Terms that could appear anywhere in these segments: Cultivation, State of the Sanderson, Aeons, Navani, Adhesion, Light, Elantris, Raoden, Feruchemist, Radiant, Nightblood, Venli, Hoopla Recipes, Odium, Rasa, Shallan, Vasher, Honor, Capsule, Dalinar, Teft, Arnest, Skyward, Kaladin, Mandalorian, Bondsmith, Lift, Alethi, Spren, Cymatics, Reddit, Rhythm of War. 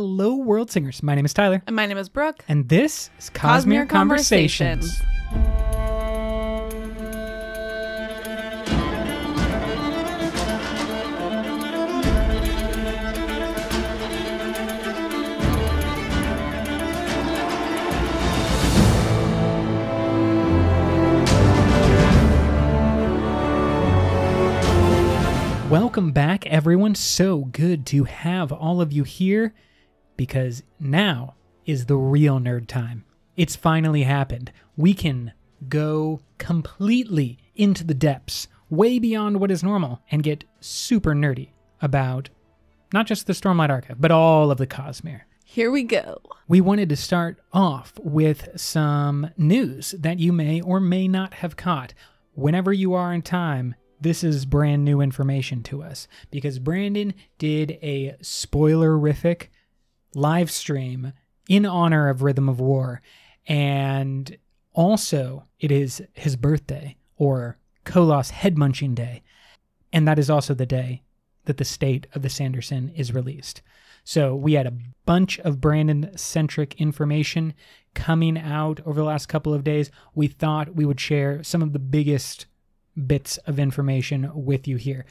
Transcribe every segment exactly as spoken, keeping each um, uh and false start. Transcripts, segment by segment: Hello, World Singers. My name is Tyler. And my name is Brooke. And this is Cosmere, Cosmere Conversations. Conversations. Welcome back, everyone. So good to have all of you here, because now is the real nerd time. It's finally happened. We can go completely into the depths, way beyond what is normal, and get super nerdy about not just the Stormlight Archive, but all of the Cosmere. Here we go. We wanted to start off with some news that you may or may not have caught. Whenever you are in time, this is brand new information to us, because Brandon did a spoilerific live stream in honor of Rhythm of War, and also it is his birthday, or Kolos Head Munching Day, and that is also the day that the State of the Sanderson is released. So we had a bunch of Brandon-centric information coming out over the last couple of days. We thought we would share some of the biggest bits of information with you here.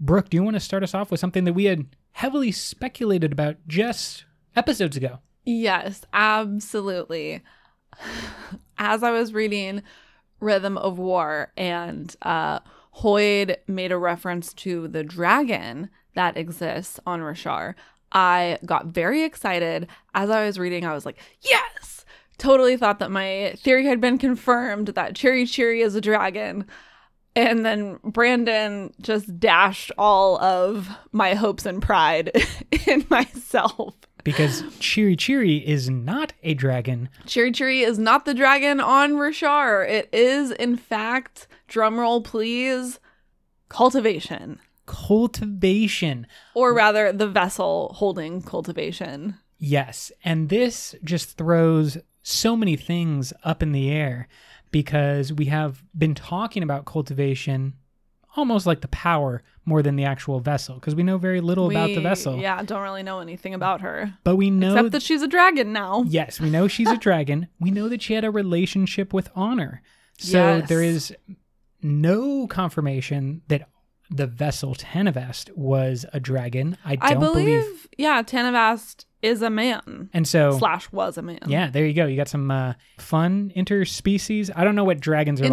Brooke, do you want to start us off with something that we had heavily speculated about just episodes ago? Yes, absolutely. As I was reading Rhythm of War, and uh, Hoyd made a reference to the dragon that exists on Roshar, I got very excited. As I was reading, I was like, yes! Totally thought that my theory had been confirmed, that Chiri Chiri is a dragon. And then Brandon just dashed all of my hopes and pride in myself. Because Chiri Chiri is not a dragon. Chiri Chiri is not the dragon on Roshar. It is, in fact, drumroll please, Cultivation. Cultivation. Or rather, the vessel holding Cultivation. Yes. And this just throws so many things up in the air, because we have been talking about Cultivation almost like the power more than the actual vessel, because we know very little we, about the vessel. Yeah, don't really know anything about her. But we know... Except that she's a dragon now. Yes, we know she's a dragon. We know that she had a relationship with Honor. So yes, there is no confirmation that the vessel Tanavast was a dragon. I don't I believe, believe... Yeah, Tanavast is a man, and so slash was a man. Yeah, there you go. You got some uh, fun interspecies. I don't know what dragons are interspecies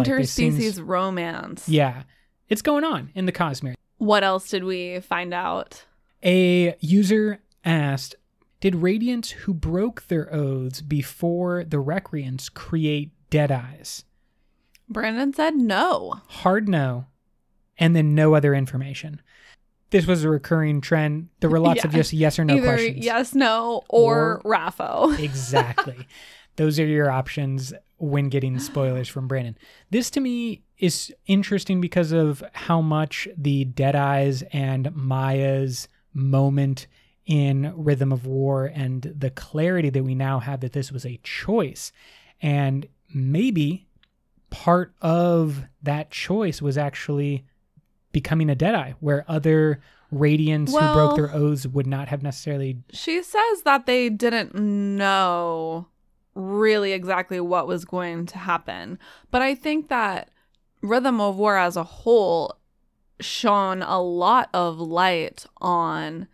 like. Interspecies seems... romance. Yeah, it's going on in the Cosmere. What else did we find out? A user asked, "Did Radiants who broke their oaths before the Recreants create Deadeyes?" Brandon said no. Hard no, and then no other information. This was a recurring trend. There were lots yeah. of just yes or no Either questions. Yes, no, or, or Raffo. Exactly. Those are your options when getting spoilers from Brandon. This to me is interesting because of how much the Deadeyes and Maya's moment in Rhythm of War, and the clarity that we now have that this was a choice. And maybe part of that choice was actually becoming a Deadeye, where other Radiants well, who broke their oaths would not have necessarily... She says that they didn't know really exactly what was going to happen. But I think that Rhythm of War as a whole shone a lot of light on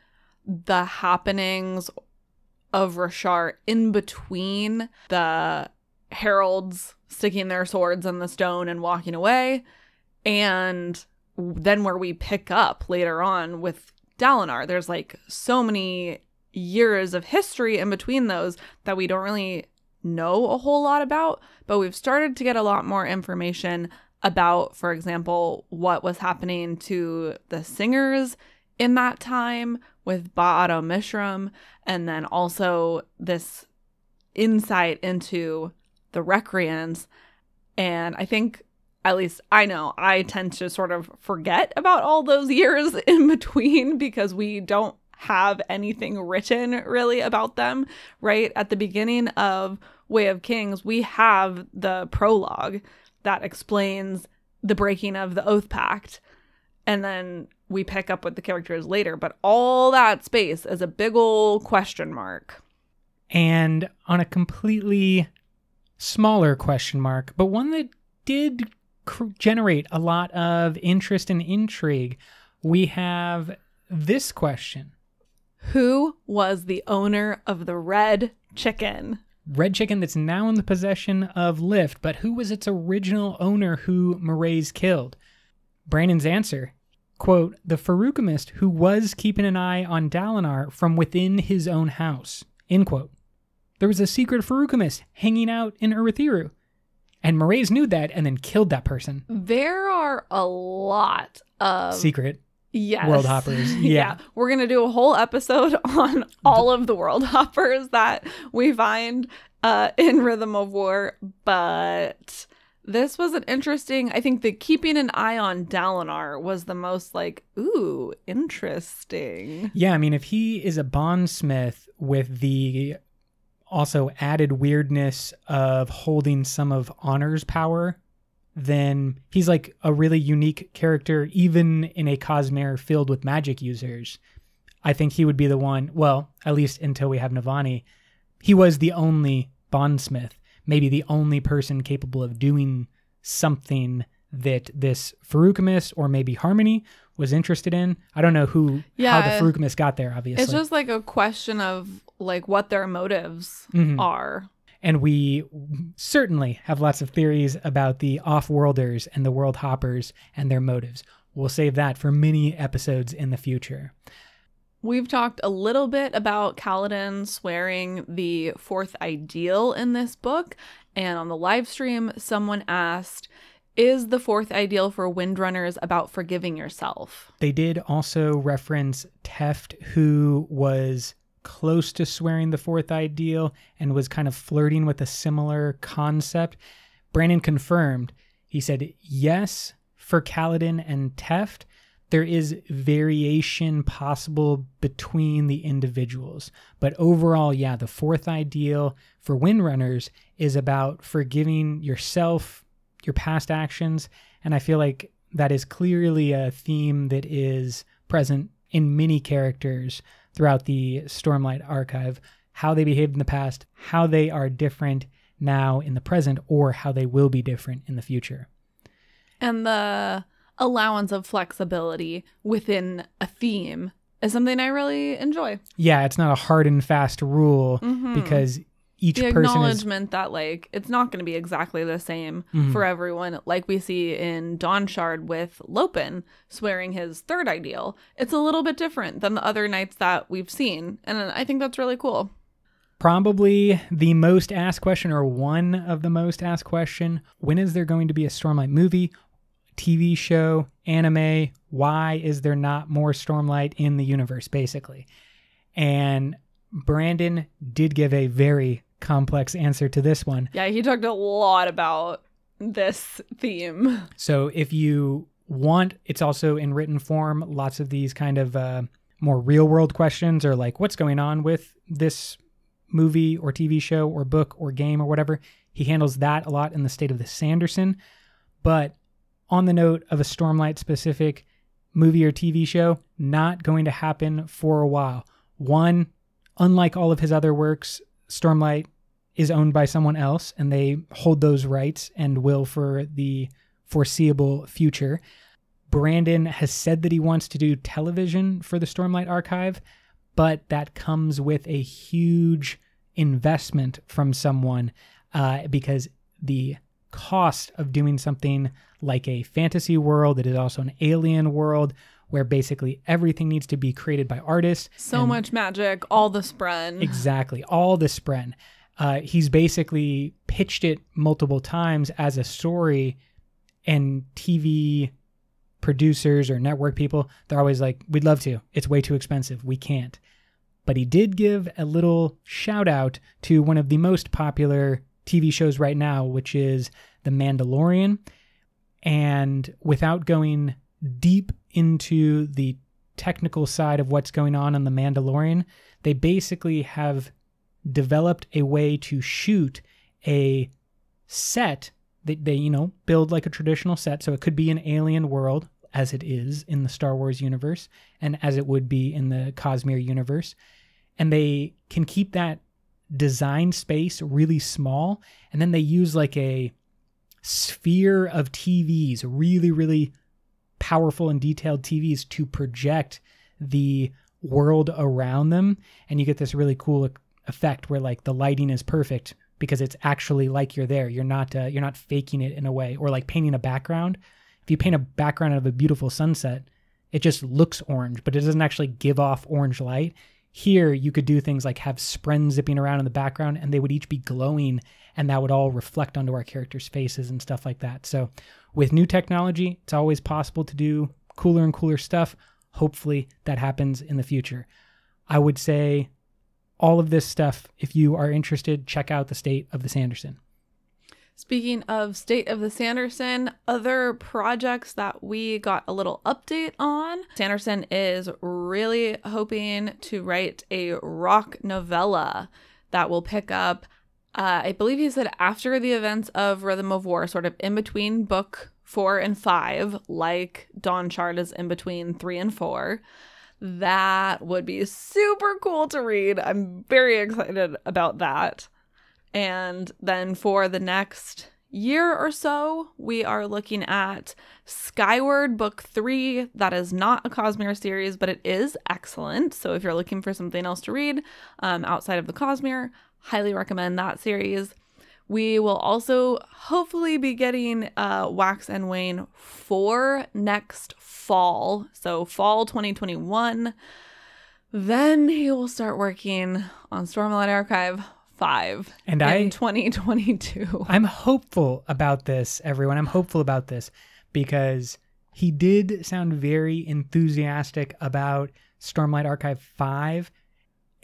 the happenings of Roshar in between the heralds sticking their swords in the stone and walking away, and then where we pick up later on with Dalinar. There's like so many years of history in between those that we don't really know a whole lot about, but we've started to get a lot more information about, for example, what was happening to the singers in that time with Ba'ato Mishram, and then also this insight into the Recreants. And I think, at least I know, I tend to sort of forget about all those years in between because we don't have anything written really about them, right? At the beginning of Way of Kings, we have the prologue that explains the breaking of the Oath Pact. And then we pick up with the characters later, but all that space is a big old question mark. And on a completely smaller question mark, but one that did cr- generate a lot of interest and intrigue, we have this question. Who was the owner of the red chicken? Red chicken that's now in the possession of Lift, but who was its original owner who Marais killed? Brandon's answer, quote, the Feruchemist who was keeping an eye on Dalinar from within his own house, end quote. There was a secret Feruchemist hanging out in Urithiru, and Marais knew that and then killed that person. There are a lot of... secret. Yes. World hoppers. Yeah. yeah. We're going to do a whole episode on all of the world hoppers that we find uh, in Rhythm of War. But this was an interesting, I think the keeping an eye on Dalinar was the most like, ooh, interesting. Yeah. I mean, if he is a bondsmith with the also added weirdness of holding some of Honor's power, then he's like a really unique character, even in a Cosmere filled with magic users. I think he would be the one, well, at least until we have Navani, he was the only bondsmith, maybe the only person capable of doing something that this Feruchemist or maybe Harmony was interested in. I don't know who, yeah, how the Feruchemist got there, obviously. It's just like a question of like what their motives mm-hmm. are. And we certainly have lots of theories about the off-worlders and the world hoppers and their motives. We'll save that for many episodes in the future. We've talked a little bit about Kaladin swearing the fourth ideal in this book. And on the live stream, someone asked, is the fourth ideal for Windrunners about forgiving yourself? They did also reference Teft, who was close to swearing the fourth ideal and was kind of flirting with a similar concept. Brandon confirmed. He said, yes, for Kaladin and Teft, there is variation possible between the individuals. But overall, yeah, the fourth ideal for Windrunners is about forgiving yourself, your past actions. And I feel like that is clearly a theme that is present in many characters throughout the Stormlight Archive, how they behaved in the past, how they are different now in the present, or how they will be different in the future. And the allowance of flexibility within a theme is something I really enjoy. Yeah, it's not a hard and fast rule mm-hmm. because each the person acknowledgement is... that like it's not going to be exactly the same mm-hmm. for everyone, like we see in Dawnshard with Lopin swearing his third ideal. It's a little bit different than the other knights that we've seen, and I think that's really cool. Probably the most asked question, or one of the most asked question, when is there going to be a Stormlight movie, T V show, anime? Why is there not more Stormlight in the universe, basically? And Brandon did give a very complex answer to this one. Yeah, he talked a lot about this theme. So if you want, it's also in written form, lots of these kind of uh, more real world questions, or like what's going on with this movie or T V show or book or game or whatever. He handles that a lot in the State of the Sanderson. But on the note of a Stormlight specific movie or T V show, not going to happen for a while. One, unlike all of his other works, Stormlight is owned by someone else, and they hold those rights and will for the foreseeable future. Brandon has said that he wants to do television for the Stormlight Archive, but that comes with a huge investment from someone uh, because the cost of doing something like a fantasy world that is also an alien world, where basically everything needs to be created by artists. So much magic, all the spren. Exactly, all the spren. Uh, he's basically pitched it multiple times as a story, and T V producers or network people, they're always like, we'd love to. It's way too expensive. We can't. But he did give a little shout out to one of the most popular T V shows right now, which is The Mandalorian. And without going deep into the technical side of what's going on in The Mandalorian, they basically have developed a way to shoot a set that they, you know, build like a traditional set. So it could be an alien world, as it is in the Star Wars universe and as it would be in the Cosmere universe. And they can keep that design space really small. And then they use like a sphere of T Vs, really, really powerful and detailed T Vs to project the world around them. And you get this really cool effect where like the lighting is perfect because it's actually like you're there. You're not, uh, you're not faking it in a way, or like painting a background. If you paint a background of a beautiful sunset, it just looks orange, but it doesn't actually give off orange light. Here, you could do things like have spren zipping around in the background, and they would each be glowing, and that would all reflect onto our characters' faces and stuff like that. So with new technology, it's always possible to do cooler and cooler stuff. Hopefully that happens in the future. I would say all of this stuff, if you are interested, check out the State of the Sanderson. Speaking of State of the Sanderson, other projects that we got a little update on. Sanderson is really hoping to write a rock novella that will pick up, uh, I believe he said, after the events of Rhythm of War, sort of in between book four and five, like Dawnshard is in between three and four. That would be super cool to read. I'm very excited about that. And then for the next year or so, we are looking at Skyward Book three. That is not a Cosmere series, but it is excellent. So if you're looking for something else to read um, outside of the Cosmere, highly recommend that series. We will also hopefully be getting uh, Wax and Wane four next fall. So fall twenty twenty-one. Then he will start working on Stormlight Archive five and I, in twenty twenty-two. I'm hopeful about this, everyone. I'm hopeful about this because he did sound very enthusiastic about Stormlight Archive five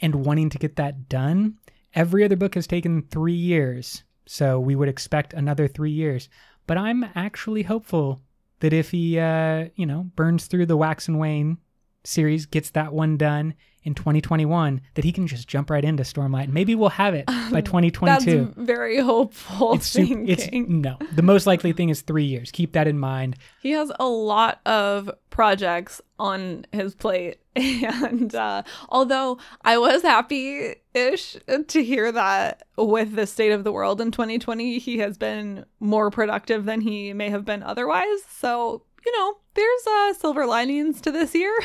and wanting to get that done. Every other book has taken three years, so we would expect another three years. But I'm actually hopeful that if he, uh, you know, burns through the Wax and Wane series, gets that one done in twenty twenty-one, that he can just jump right into Stormlight. And maybe we'll have it by twenty twenty-two. That's very hopeful it's thinking. Super, it's, no, the most likely thing is three years. Keep that in mind. He has a lot of projects on his plate. And uh, although I was happy-ish to hear that with the state of the world in twenty twenty, he has been more productive than he may have been otherwise. So, you know, there's uh, silver linings to this year.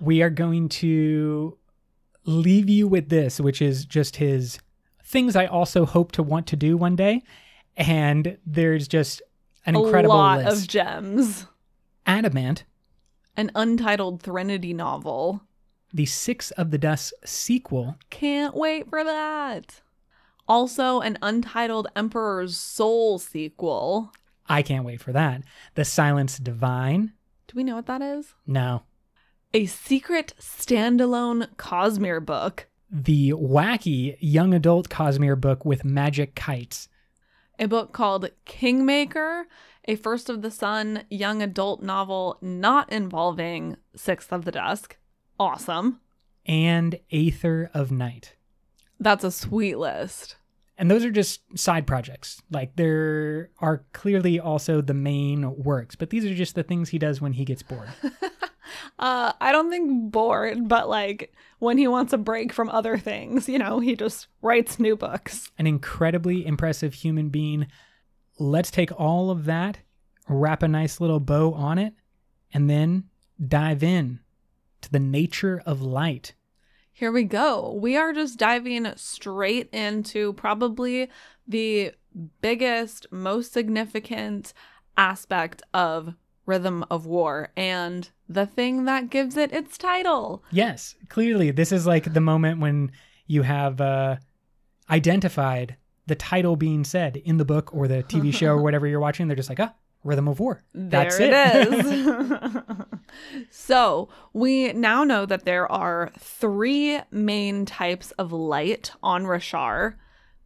We are going to leave you with this, which is just his things I also hope to want to do one day. And there's just an incredible list. A lot of gems. Adamant. An untitled Threnody novel. The Six of the Dust sequel. Can't wait for that. Also an untitled Emperor's Soul sequel. I can't wait for that. The Silence Divine. Do we know what that is? No. A secret standalone Cosmere book. The wacky young adult Cosmere book with magic kites. A book called Kingmaker, a First of the Sun young adult novel not involving Sixth of the Dusk. Awesome. And Aether of Night. That's a sweet list. And those are just side projects. Like, there are clearly also the main works, but these are just the things he does when he gets bored. Uh, I don't think bored, but like when he wants a break from other things, you know, he just writes new books. An incredibly impressive human being. Let's take all of that, wrap a nice little bow on it, and then dive in to the nature of light. Here we go. We are just diving straight into probably the biggest, most significant aspect of Rhythm of War and the thing that gives it its title. Yes, clearly this is like the moment when you have uh, identified the title being said in the book or the T V show or whatever you're watching. They're just like, ah, Rhythm of War. That's it. There it is. So we now know that there are three main types of light on Roshar.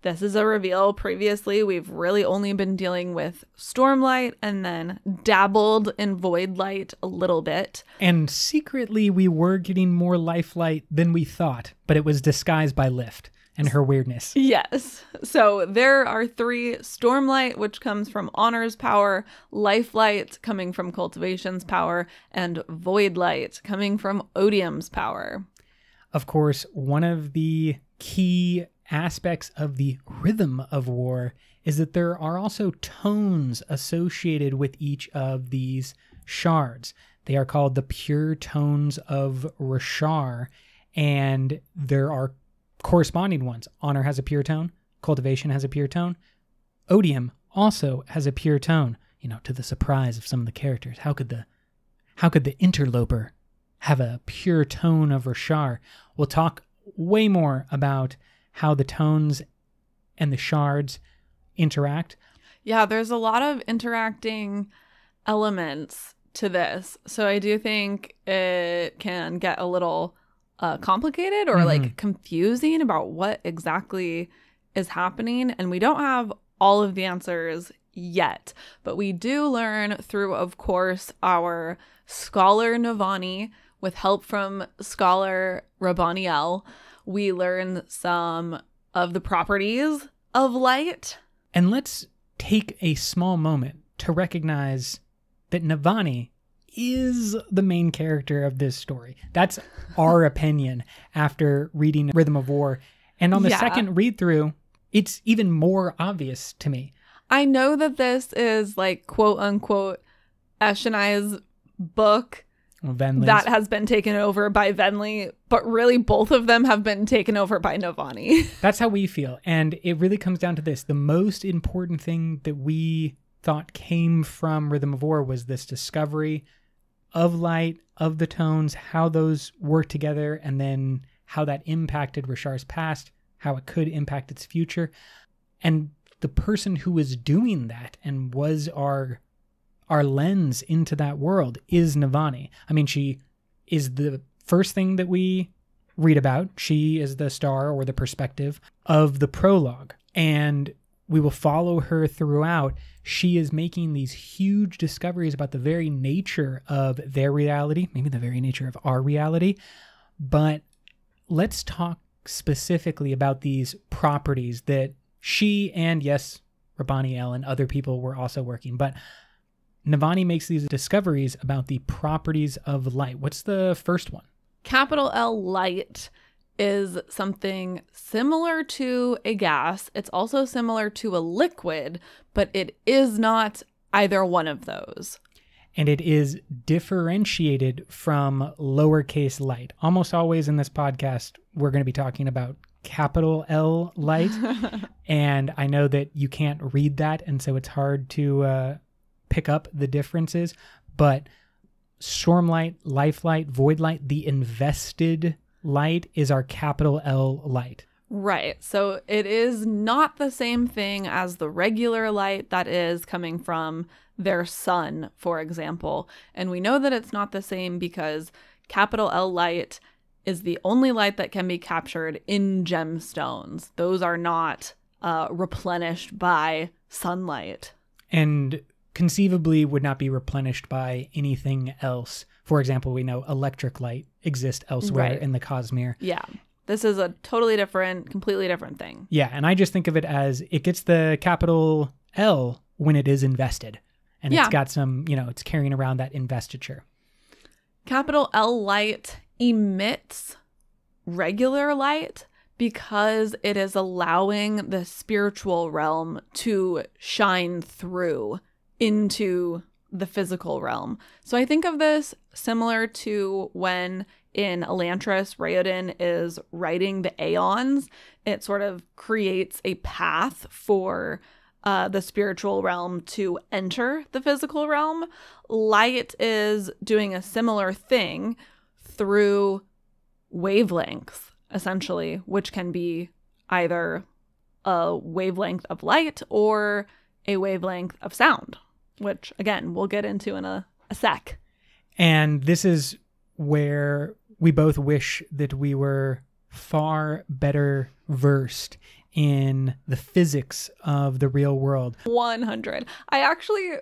This is a reveal. Previously, we've really only been dealing with Stormlight and then dabbled in Void Light a little bit. And secretly, we were getting more Life Light than we thought, but it was disguised by Lift. and her weirdness. Yes. So there are three: Stormlight, which comes from Honor's power, Lifelight, coming from Cultivation's power, and Voidlight, coming from Odium's power. Of course, one of the key aspects of the Rhythm of War is that there are also tones associated with each of these shards. They are called the pure tones of Roshar, and there are corresponding ones. Honor has a pure tone, Cultivation has a pure tone, Odium also has a pure tone. You know, to the surprise of some of the characters, how could the how could the interloper have a pure tone of Roshar? We'll talk way more about how the tones and the shards interact. Yeah, there's a lot of interacting elements to this. So I do think it can get a little uh, complicated or mm-hmm. like confusing about what exactly is happening. And we don't have all of the answers yet, but we do learn through, of course, our scholar Navani with help from scholar Raboniel. We learn some of the properties of light. And let's take a small moment to recognize that Navani is the main character of this story. That's our opinion after reading Rhythm of War. And on the yeah. second read through, it's even more obvious to me. I know that this is like quote unquote Eshenai's book Venli's. That has been taken over by Venli, but really both of them have been taken over by Navani. That's how we feel. And it really comes down to this. The most important thing that we thought came from Rhythm of War was this discovery of light, of the tones, how those work together, and then how that impacted Roshar's past, how it could impact its future. And the person who was doing that and was our our lens into that world is Navani. I mean, she is the first thing that we read about. She is the star or the perspective of the prologue. And we will follow her throughout. She is making these huge discoveries about the very nature of their reality, maybe the very nature of our reality. But let's talk specifically about these properties that she and, yes, Raboniel and other people were also working. But Navani makes these discoveries about the properties of light. What's the first one? Capital L, light, is something similar to a gas. It's also similar to a liquid, but it is not either one of those. And it is differentiated from lowercase light. Almost always in this podcast, we're going to be talking about capital L light. And I know that you can't read that, and so it's hard to uh, pick up the differences. But Stormlight, Lifelight, Voidlight, the invested light is our capital L light. Right. So it is not the same thing as the regular light that is coming from their sun, for example. And we know that it's not the same because capital L light is the only light that can be captured in gemstones. Those are not uh, replenished by sunlight. And conceivably would not be replenished by anything else. For example, we know electric light exists elsewhere right. in the Cosmere. Yeah. This is a totally different, completely different thing. Yeah. And I just think of it as it gets the capital L when it is invested. And yeah. it's got some, you know, it's carrying around that investiture. Capital L light emits regular light because it is allowing the spiritual realm to shine through into the physical realm. So I think of this similar to when in Elantris, Raoden is writing the Aeons. It sort of creates a path for uh, the spiritual realm to enter the physical realm. Light is doing a similar thing through wavelengths, essentially, which can be either a wavelength of light or a wavelength of sound, which, again, we'll get into in a, a sec. And this is where we both wish that we were far better versed in the physics of the real world. one hundred. I actually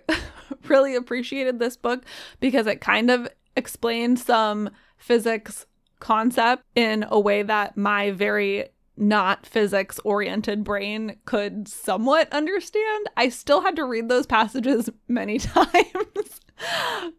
really appreciated this book because it kind of explained some physics concept in a way that my very not physics oriented brain could somewhat understand. I still had to read those passages many times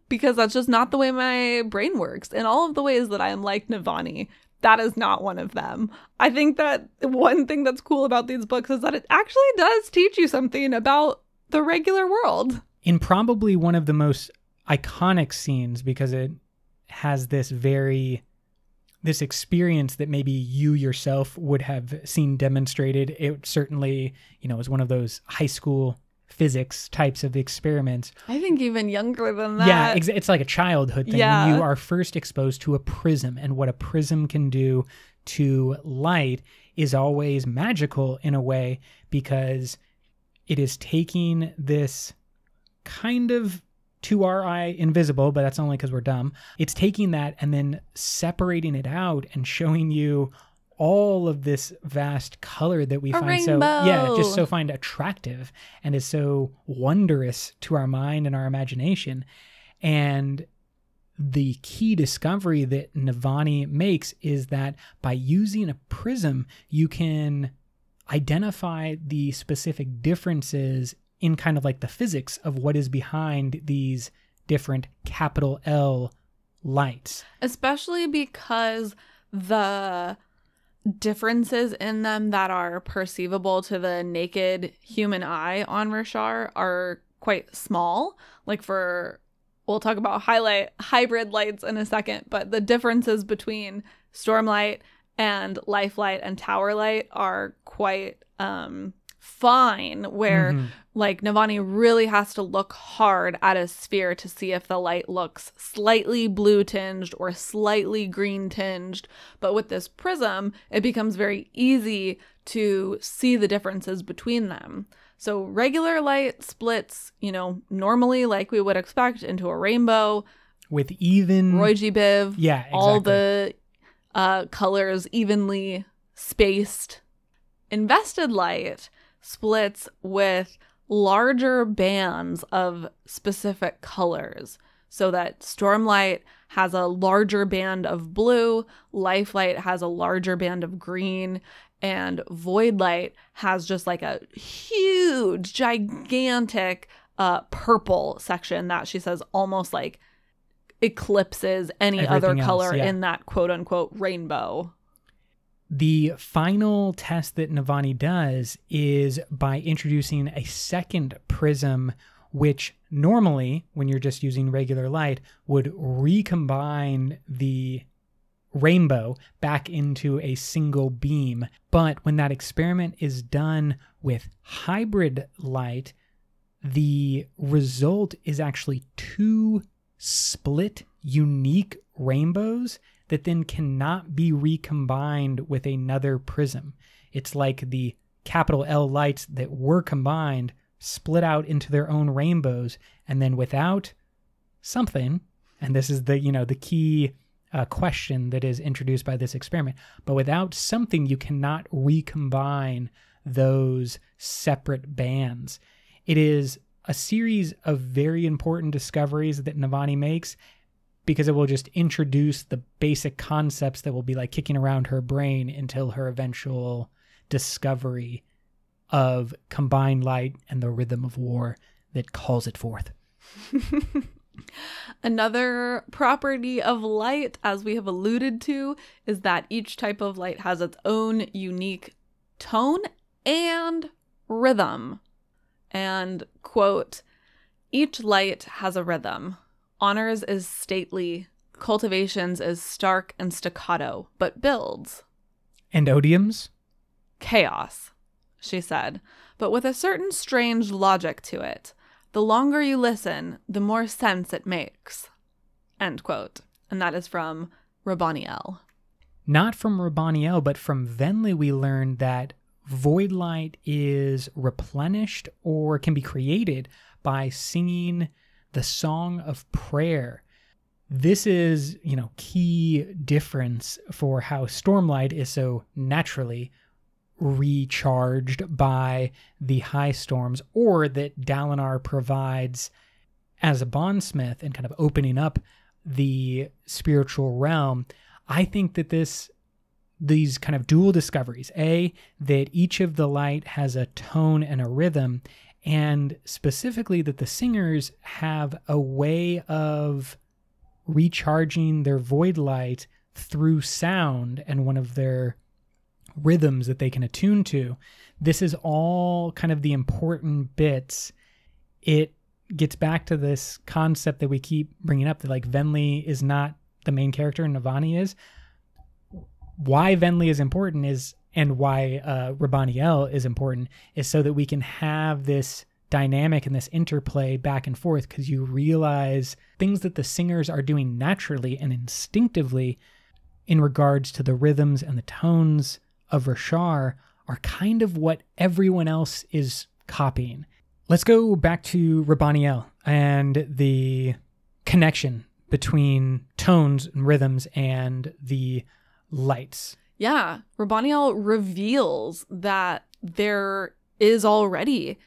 because that's just not the way my brain works. In all of the ways that I am like Navani, that is not one of them. I think that one thing that's cool about these books is that it actually does teach you something about the regular world. In probably one of the most iconic scenes, because it has this very, this experience that maybe you yourself would have seen demonstrated. It certainly, you know, was one of those high school physics types of experiments. I think even younger than that. Yeah, it's, it's like a childhood thing. Yeah. When you are first exposed to a prism, and what a prism can do to light is always magical in a way, because it is taking this kind of, to our eye, invisible, but that's only because we're dumb. It's taking that and then separating it out and showing you all of this vast color that we a find rainbow. so yeah, just so find attractive and is so wondrous to our mind and our imagination. And the key discovery that Navani makes is that by using a prism, you can identify the specific differences in kind of like the physics of what is behind these different capital L lights. Especially because the differences in them that are perceivable to the naked human eye on Roshar are quite small. Like for, we'll talk about highlight hybrid lights in a second, but the differences between Stormlight and Lifelight and Towerlight are quite um fine, where mm-hmm. like Navani really has to look hard at a sphere to see if the light looks slightly blue tinged or slightly green tinged. But with this prism, it becomes very easy to see the differences between them. So regular light splits, you know, normally like we would expect into a rainbow. With even... Roy G Biv. Yeah, exactly. All the uh, colors evenly spaced. Invested light splits with larger bands of specific colors, so that Stormlight has a larger band of blue, Lifelight has a larger band of green, and Voidlight has just like a huge, gigantic uh, purple section that she says almost like eclipses any Everything other color else, yeah. in that quote-unquote rainbow. The final test that Navani does is by introducing a second prism, which normally, when you're just using regular light, would recombine the rainbow back into a single beam. But when that experiment is done with hybrid light, the result is actually two split, unique rainbows that then cannot be recombined with another prism. It's like the capital L lights that were combined split out into their own rainbows, and then without something, and this is the, you know, the key uh, question that is introduced by this experiment, but without something, you cannot recombine those separate bands. It is a series of very important discoveries that Navani makes, because it will just introduce the basic concepts that will be like kicking around her brain until her eventual discovery of combined light and the rhythm of war that calls it forth. Another property of light, as we have alluded to, is that each type of light has its own unique tone and rhythm. And quote, each light has a rhythm. Honor's is stately, Cultivation's is stark and staccato, but builds. And Odium's? Chaos, she said, but with a certain strange logic to it. The longer you listen, the more sense it makes. End quote. And that is from Raboniel. Not from Raboniel, but from Venli we learned that Voidlight is replenished or can be created by singing the song of prayer. This is, you know, key difference for how Stormlight is so naturally recharged by the high storms, or that Dalinar provides as a bondsmith and kind of opening up the spiritual realm. I think that this these kind of dual discoveries. A, that each of the light has a tone and a rhythm, and specifically that the singers have a way of recharging their void light through sound and one of their rhythms that they can attune to. This is all kind of the important bits. It gets back to this concept that we keep bringing up, that like Venli is not the main character and Navani is. Why Venli is important is, and why uh, Raboniel is important, is so that we can have this dynamic and this interplay back and forth, because you realize things that the singers are doing naturally and instinctively in regards to the rhythms and the tones of Roshar are kind of what everyone else is copying. Let's go back to Raboniel and the connection between tones and rhythms and the lights. Yeah, Raboniel reveals that there is already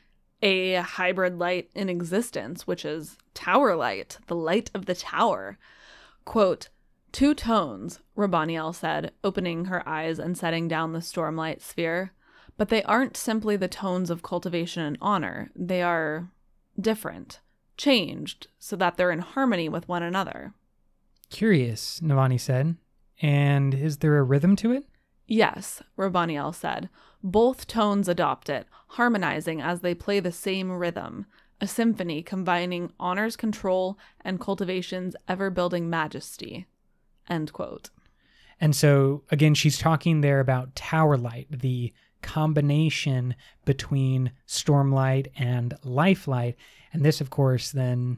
a hybrid light in existence, which is tower light, the light of the tower. Quote, "Two tones," Raboniel said, opening her eyes and setting down the stormlight sphere. "But they aren't simply the tones of cultivation and honor. They are different, changed, so that they're in harmony with one another." "Curious," Navani said. "And is there a rhythm to it?" "Yes," Raboniel said. "Both tones adopt it, harmonizing as they play the same rhythm. A symphony combining honor's control and cultivation's ever-building majesty." End quote. And so, again, she's talking there about tower light, the combination between stormlight and lifelight. And this, of course, then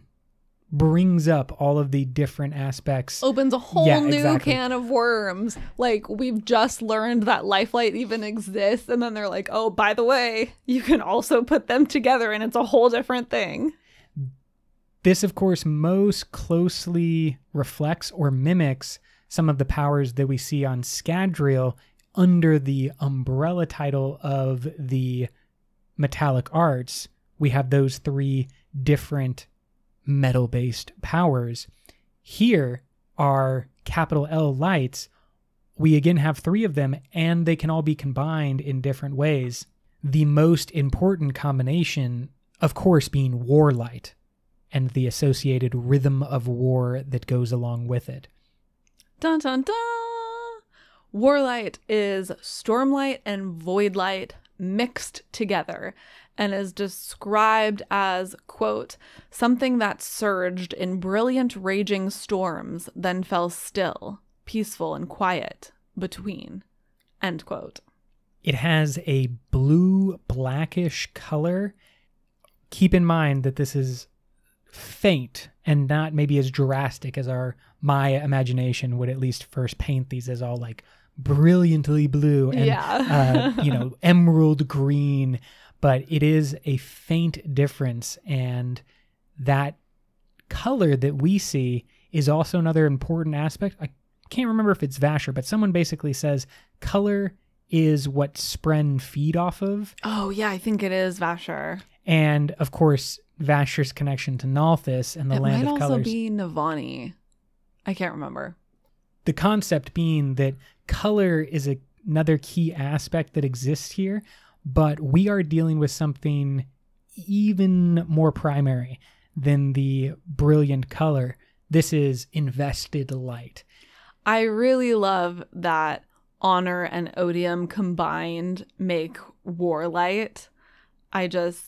brings up all of the different aspects. Opens a whole yeah, new exactly. can of worms. Like, we've just learned that lifelight even exists, and then they're like, oh, by the way, you can also put them together and it's a whole different thing. This, of course, most closely reflects or mimics some of the powers that we see on Scadrial under the umbrella title of the metallic arts. We have those three different metal-based powers. Here are capital L lights. We again have three of them, and they can all be combined in different ways. The most important combination, of course, being war light and the associated rhythm of war that goes along with it. Dun dun dun! Warlight is stormlight and voidlight mixed together, and is described as, quote, "something that surged in brilliant raging storms, then fell still, peaceful and quiet, between," end quote. It has a blue blackish color. Keep in mind that this is faint and not maybe as drastic as our my imagination would at least first paint these as all like brilliantly blue and yeah. uh, you know, emerald green. But it is a faint difference, and that color that we see is also another important aspect. I can't remember if it's Vasher, but someone basically says color is what Spren feed off of. Oh yeah, I think it is Vasher. And of course, Vasher's connection to Nalthis and the it Land of Colors. It might also be Navani. I can't remember. The concept being that color is a, another key aspect that exists here, but we are dealing with something even more primary than the brilliant color. This is invested light. I really love that honor and odium combined make war light. I just,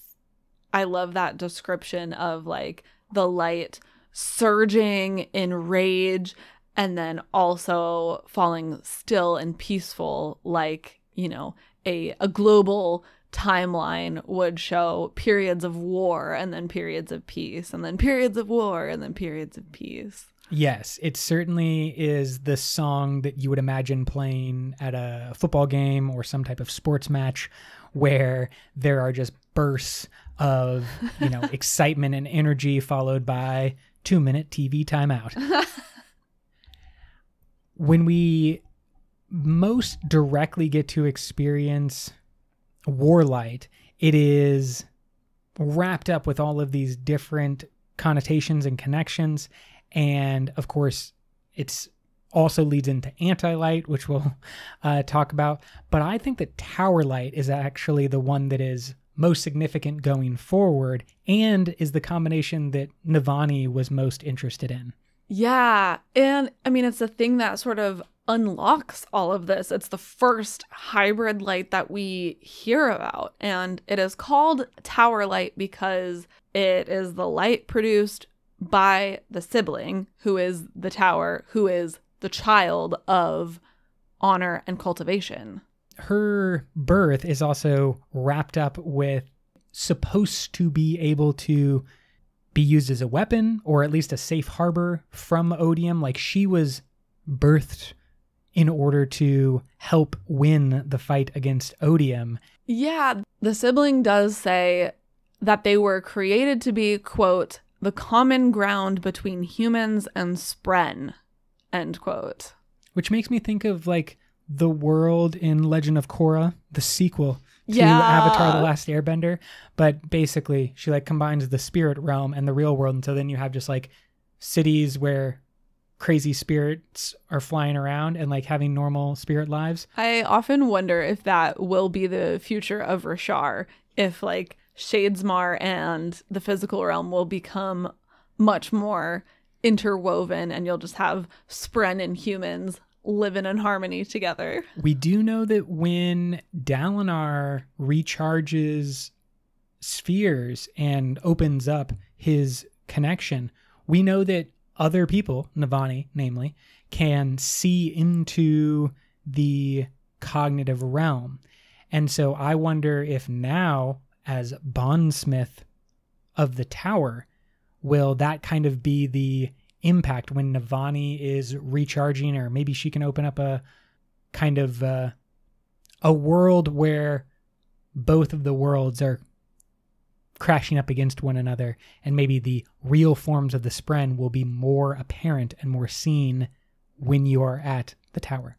I love that description of like the light surging in rage and then also falling still and peaceful, like, you know, A, a global timeline would show periods of war and then periods of peace and then periods of war and then periods of peace. Yes, it certainly is the song that you would imagine playing at a football game or some type of sports match, where there are just bursts of, you know, excitement and energy followed by two-minute T V timeout. When we most directly get to experience warlight, it is wrapped up with all of these different connotations and connections, and of course it's also leads into anti-light, which we'll uh, talk about. But I think that tower light is actually the one that is most significant going forward and is the combination that Navani was most interested in. Yeah. And I mean, it's the thing that sort of unlocks all of this. It's the first hybrid light that we hear about. And it is called tower light because it is the light produced by the sibling, who is the tower, who is the child of honor and cultivation. Her birth is also wrapped up with supposed to be able to be used as a weapon, or at least a safe harbor from Odium. Like, she was birthed in order to help win the fight against Odium. Yeah, the sibling does say that they were created to be, quote, the common ground between humans and Spren, end quote. Which makes me think of, like, the world in Legend of Korra, the sequel to yeah. Avatar: The Last Airbender. But basically, she, like, combines the spirit realm and the real world. And so then you have just, like, cities where crazy spirits are flying around and, like, having normal spirit lives. I often wonder if that will be the future of Roshar, if, like, Shadesmar and the physical realm will become much more interwoven and you'll just have Spren and humans living in harmony together. We do know that when Dalinar recharges spheres and opens up his connection, we know that other people, Navani namely, can see into the cognitive realm. And so I wonder if now, as bondsmith of the tower, will that kind of be the impact when Navani is recharging, or maybe she can open up a kind of uh, a world where both of the worlds are crashing up against one another, and maybe the real forms of the Spren will be more apparent and more seen when you are at the tower.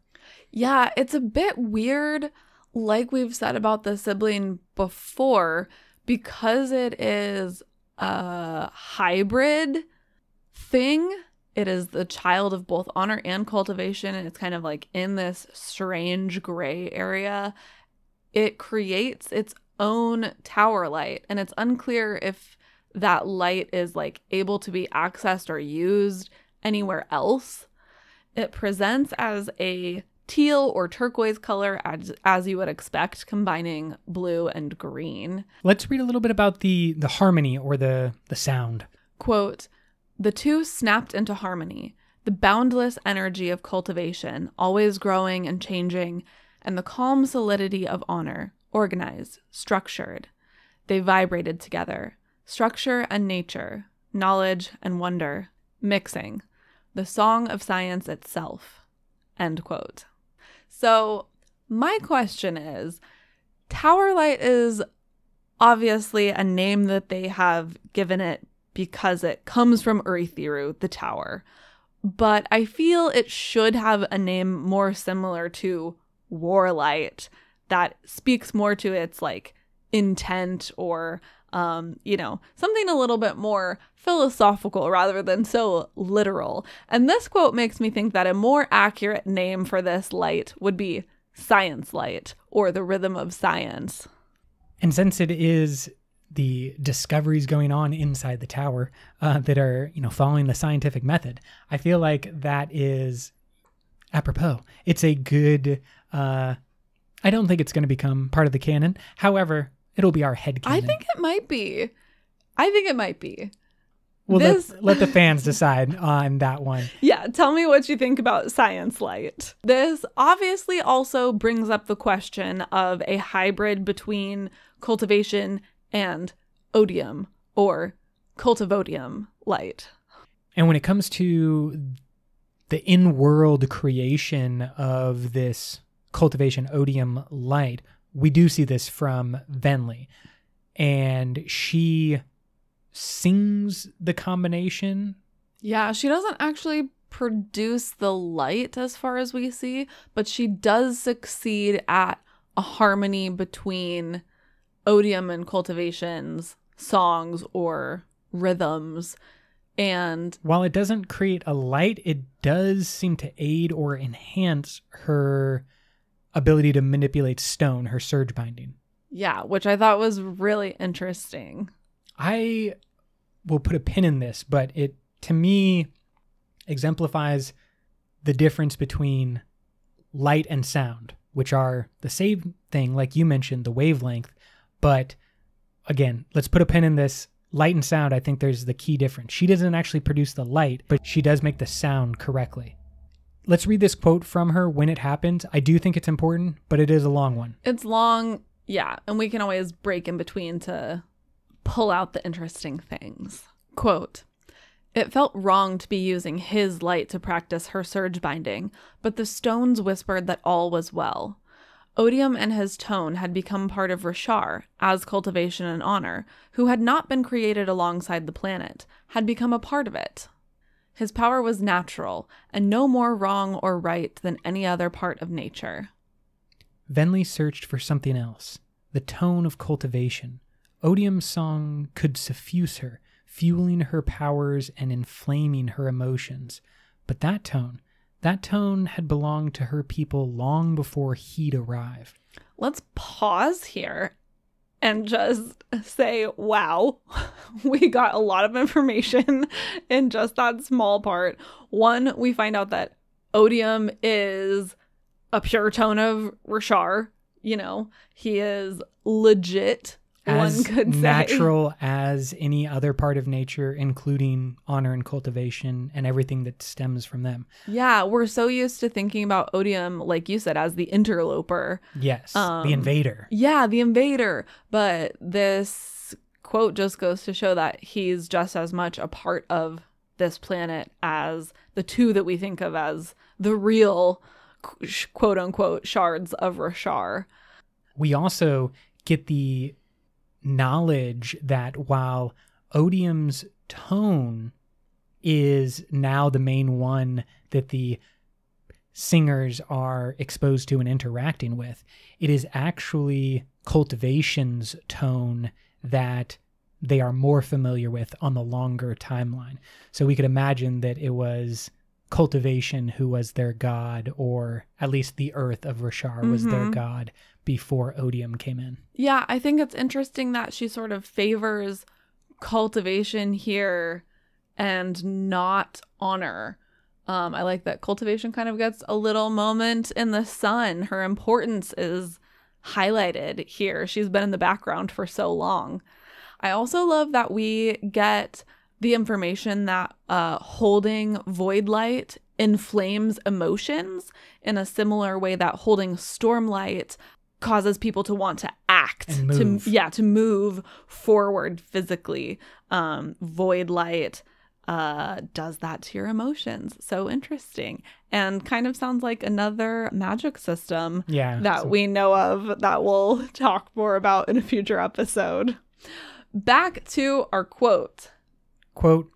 Yeah, it's a bit weird, like we've said about the sibling before, because it is a hybrid thing. It is the child of both honor and cultivation, and it's kind of like in this strange gray area. It creates its own tower light, and it's unclear if that light is, like, able to be accessed or used anywhere else. It presents as a teal or turquoise color, as, as you would expect, combining blue and green. Let's read a little bit about the the harmony, or the the sound. Quote, "The two snapped into harmony, the boundless energy of cultivation, always growing and changing, and the calm solidity of honor, organized, structured. They vibrated together, structure and nature, knowledge and wonder, mixing, the song of science itself," end quote. So my question is, tower light is obviously a name that they have given it because it comes from Urithiru, the tower. But I feel it should have a name more similar to warlight that speaks more to its, like, intent, or, um, you know, something a little bit more philosophical rather than so literal. And this quote makes me think that a more accurate name for this light would be science light, or the rhythm of science. And since it is the discoveries going on inside the tower uh, that are, you know, following the scientific method, I feel like that is apropos. It's a good, uh, I don't think it's going to become part of the canon. However, it'll be our head canon. I think it might be. I think it might be. Well, this... let, let the fans decide on that one. Yeah, tell me what you think about science light. This obviously also brings up the question of a hybrid between cultivation and Odium, or Cultivodium light. And when it comes to the in-world creation of this Cultivation Odium light, we do see this from Venli. And she sings the combination. Yeah, she doesn't actually produce the light as far as we see, but she does succeed at a harmony between Odium and cultivation's songs or rhythms And while it doesn't create a light, it does seem to aid or enhance her ability to manipulate stone, her surge binding. Yeah, which I thought was really interesting. I will put a pin in this, but it, to me, exemplifies the difference between light and sound, which are the same thing, like you mentioned, the wavelength. But again, let's put a pin in this. Light and sound, I think there's the key difference. She doesn't actually produce the light, but she does make the sound correctly. Let's read this quote from her when it happens. I do think it's important, but it is a long one. It's long, yeah, and we can always break in between to pull out the interesting things. Quote, "It felt wrong to be using his light to practice her surge binding, but the stones whispered that all was well. Odium and his tone had become part of Roshar, as Cultivation and Honor, who had not been created alongside the planet, had become a part of it. His power was natural, and no more wrong or right than any other part of nature." Venli searched for something else, the tone of Cultivation. Odium's song could suffuse her, fueling her powers and inflaming her emotions. But that tone... That tone had belonged to her people long before he'd arrived. Let's pause here and just say, wow, we got a lot of information in just that small part. One, we find out that Odium is a pure tone of Roshar. You know, he is legit, as one could say. Natural as any other part of nature, including honor and cultivation and everything that stems from them. Yeah, we're so used to thinking about Odium, like you said, as the interloper. Yes, um, the invader. Yeah, the invader. But this quote just goes to show that he's just as much a part of this planet as the two that we think of as the real, quote-unquote, shards of Roshar. We also get the knowledge that while Odium's tone is now the main one that the singers are exposed to and interacting with, it is actually Cultivation's tone that they are more familiar with on the longer timeline. So we could imagine that it was Cultivation who was their god, or at least the earth of Roshar was mm-hmm. their god before Odium came in. Yeah, I think it's interesting that she sort of favors Cultivation here and not Honor. Um, I like that Cultivation kind of gets a little moment in the sun. Her importance is highlighted here. She's been in the background for so long. I also love that we get the information that uh, holding void light inflames emotions in a similar way that holding stormlight causes people to want to act, to yeah, to move forward physically. Um, void light uh, does that to your emotions. So interesting, and kind of sounds like another magic system yeah, that so. we know of that we'll talk more about in a future episode. Back to our quote. Quote,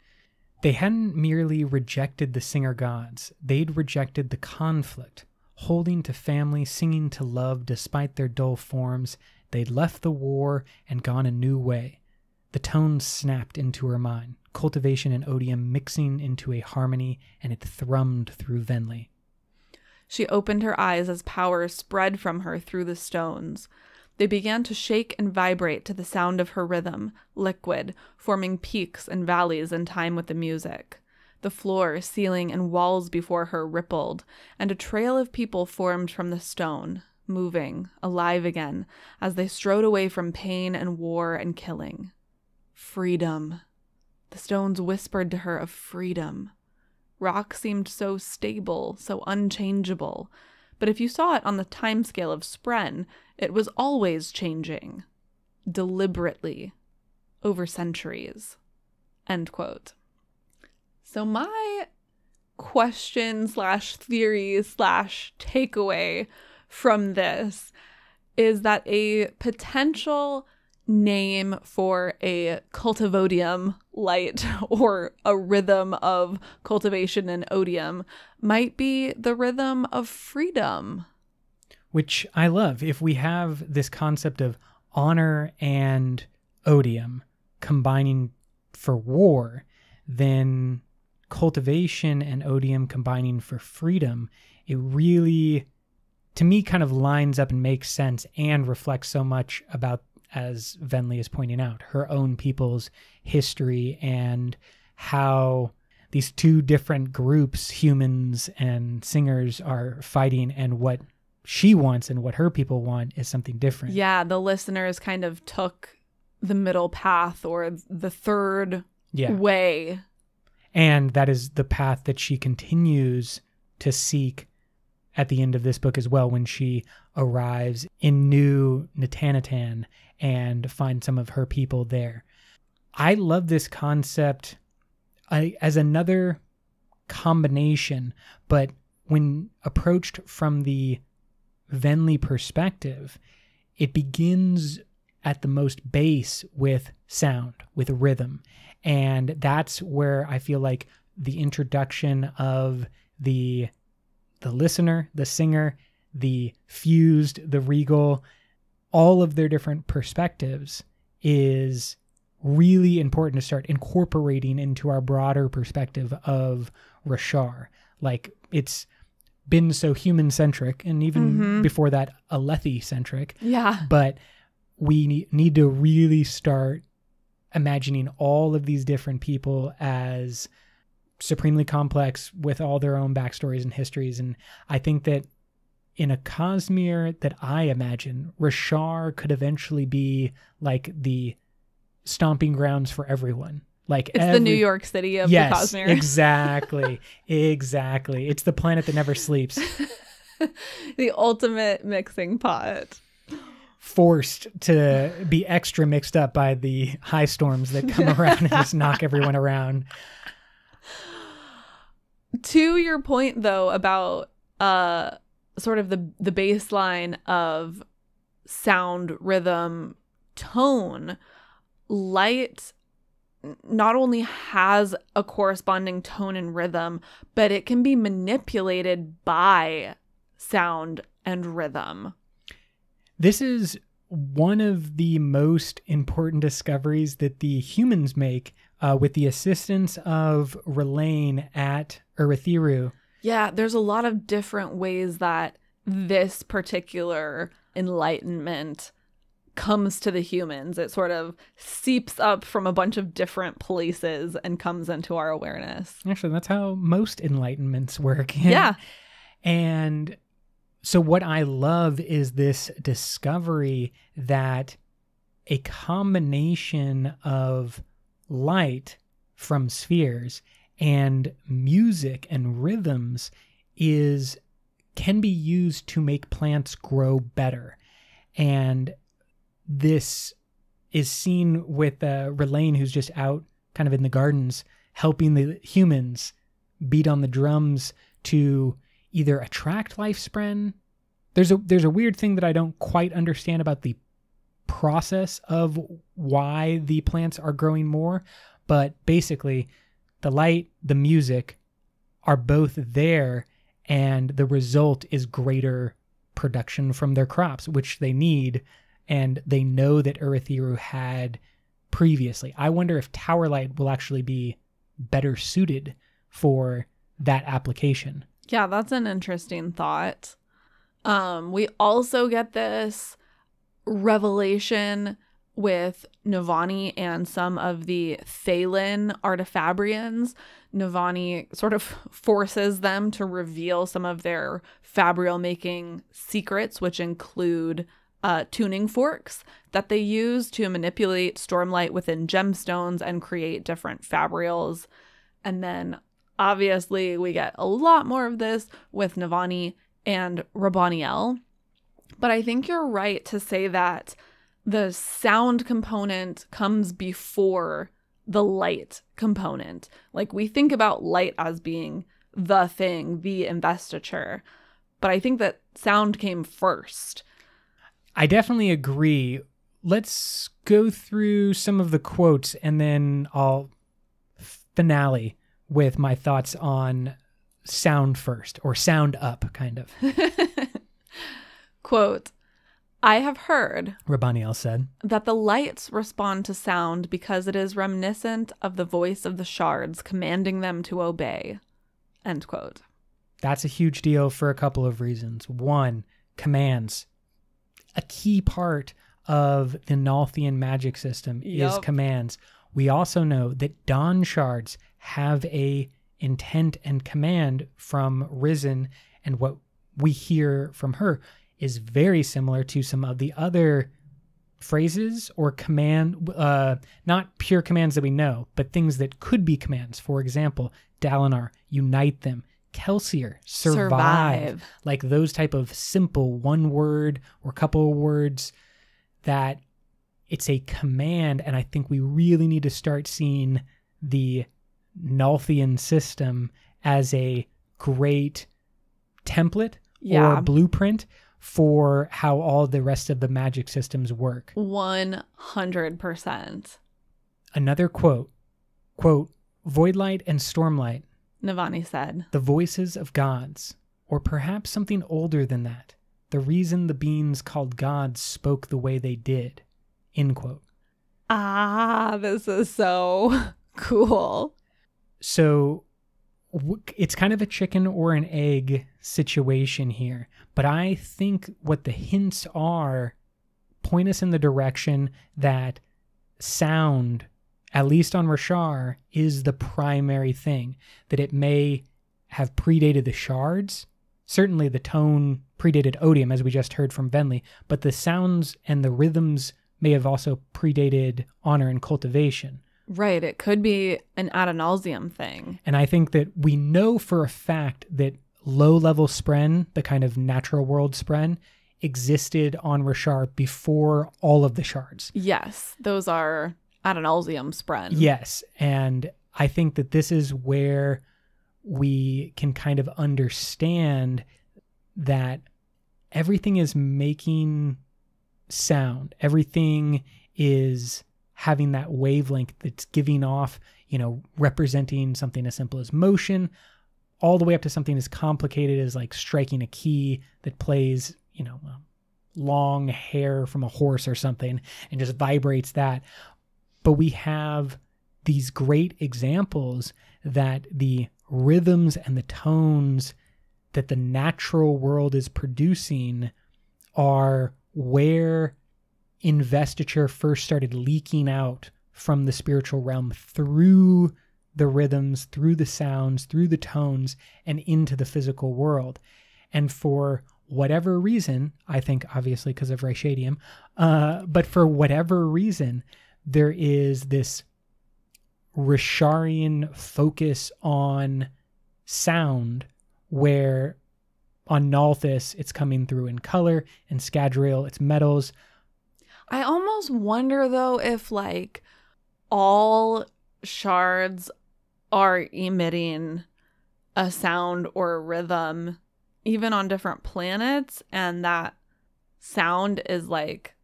"They hadn't merely rejected the singer gods, they'd rejected the conflict. Holding to family, singing to love despite their dull forms, they'd left the war and gone a new way." The tone snapped into her mind, Cultivation and Odium mixing into a harmony, and it thrummed through Venli. She opened her eyes as power spread from her through the stones. They began to shake and vibrate to the sound of her rhythm, liquid, forming peaks and valleys in time with the music. The floor, ceiling, and walls before her rippled, and a trail of people formed from the stone, moving, alive again, as they strode away from pain and war and killing. Freedom. The stones whispered to her of freedom. Rock seemed so stable, so unchangeable. But if you saw it on the timescale of Spren, it was always changing. Deliberately. Over centuries. End quote. So my question slash theory slash takeaway from this is that a potential name for a cultivodium light or a rhythm of cultivation and odium might be the rhythm of freedom. Which I love. If we have this concept of honor and odium combining for war, than Cultivation and Odium combining for freedom, it really, to me, kind of lines up and makes sense and reflects so much about, as Venli is pointing out, her own people's history and how these two different groups, humans and singers, are fighting, and what she wants and what her people want is something different. Yeah, the listeners kind of took the middle path, or the third yeah. way. And that is the path that she continues to seek at the end of this book as well, when she arrives in New Natanatan and finds some of her people there. I love this concept I, as another combination, but when approached from the Venli perspective, it begins at the most base with sound, with rhythm. And that's where I feel like the introduction of the the listener, the singer, the fused, the regal, all of their different perspectives is really important to start incorporating into our broader perspective of Roshar. Like, it's been so human-centric, and even mm-hmm. before that, Alethi-centric. Yeah. But we need to really start imagining all of these different people as supremely complex with all their own backstories and histories. And I think that in a Cosmere that I imagine, Roshar could eventually be like the stomping grounds for everyone. Like, it's every, the New York City of yes, the Cosmere. Exactly. Exactly. It's the planet that never sleeps. The ultimate mixing pot. Forced to be extra mixed up by the high storms that come around and just knock everyone around. To your point, though, about uh, sort of the, the baseline of sound, rhythm, tone, light not only has a corresponding tone and rhythm, but it can be manipulated by sound and rhythm. This is one of the most important discoveries that the humans make uh, with the assistance of Relaine at Urithiru. Yeah, there's a lot of different ways that this particular enlightenment comes to the humans. It sort of seeps up from a bunch of different places and comes into our awareness. Actually, that's how most enlightenments work. Yeah. And so what I love is this discovery that a combination of light from spheres and music and rhythms is can be used to make plants grow better. And this is seen with uh, Relaine, who's just out kind of in the gardens helping the humans beat on the drums to either attract life spren. There's a there's a weird thing that I don't quite understand about the process of why the plants are growing more, but basically the light, the music are both there, and the result is greater production from their crops, which they need. And they know that Urithiru had previously. I wonder if Tower Light will actually be better suited for that application. Yeah, that's an interesting thought. Um, we also get this revelation with Navani and some of the Thalen artifabrians. Navani sort of forces them to reveal some of their fabrial-making secrets, which include Uh, tuning forks that they use to manipulate stormlight within gemstones and create different fabrials. And then obviously we get a lot more of this with Navani and Raboniel. But I think you're right to say that the sound component comes before the light component. Like, we think about light as being the thing, the investiture. But I think that sound came first. I definitely agree. Let's go through some of the quotes, and then I'll finale with my thoughts on sound first, or sound up, kind of. Quote, I have heard, Raboniel said, that the lights respond to sound because it is reminiscent of the voice of the shards commanding them to obey. End quote. That's a huge deal for a couple of reasons. One, commands. A key part of the Nalthian magic system yep. is commands. We also know that Dawnshards have a intent and command from Risen, and what we hear from her is very similar to some of the other phrases or command, uh, not pure commands that we know, but things that could be commands. For example, Dalinar, unite them. Kelsier, survive. survive. Like those type of simple one word or couple of words that it's a command. And I think we really need to start seeing the Nalthian system as a great template yeah. or blueprint for how all the rest of the magic systems work. one hundred percent. Another quote, quote, Voidlight and Stormlight, Navani said, the voices of gods, or perhaps something older than that, the reason the beings called gods spoke the way they did, end quote. Ah, this is so cool. So it's kind of a chicken or an egg situation here, but I think what the hints are point us in the direction that sound, at least on Roshar, is the primary thing. That it may have predated the shards. Certainly the tone predated Odium, as we just heard from Venli, but the sounds and the rhythms may have also predated Honor and Cultivation. Right, it could be an ad nauseum thing. And I think that we know for a fact that low-level Spren, the kind of natural world Spren, existed on Roshar before all of the shards. Yes, those are... Ad nauseum Spren. Yes, and I think that this is where we can kind of understand that everything is making sound. Everything is having that wavelength that's giving off, you know, representing something as simple as motion, all the way up to something as complicated as like striking a key that plays, you know, long hair from a horse or something and just vibrates that. But we have these great examples that the rhythms and the tones that the natural world is producing are where investiture first started leaking out from the spiritual realm through the rhythms, through the sounds, through the tones, and into the physical world. And for whatever reason, I think obviously because of Rishadium, uh, but for whatever reason, there is this Rosharian focus on sound, where on Nalthis, it's coming through in color, and Scadrial, it's metals. I almost wonder, though, if, like, all shards are emitting a sound or a rhythm, even on different planets, and that sound is, like,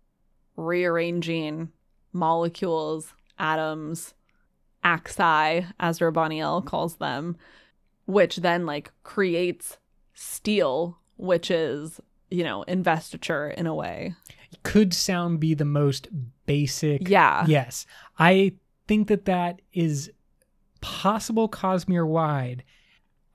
rearranging molecules, atoms, axi, as Raboniel calls them, which then like creates steel, which is, you know, investiture in a way. Could sound be the most basic? Yeah. Yes. I think that that is possible Cosmere-wide.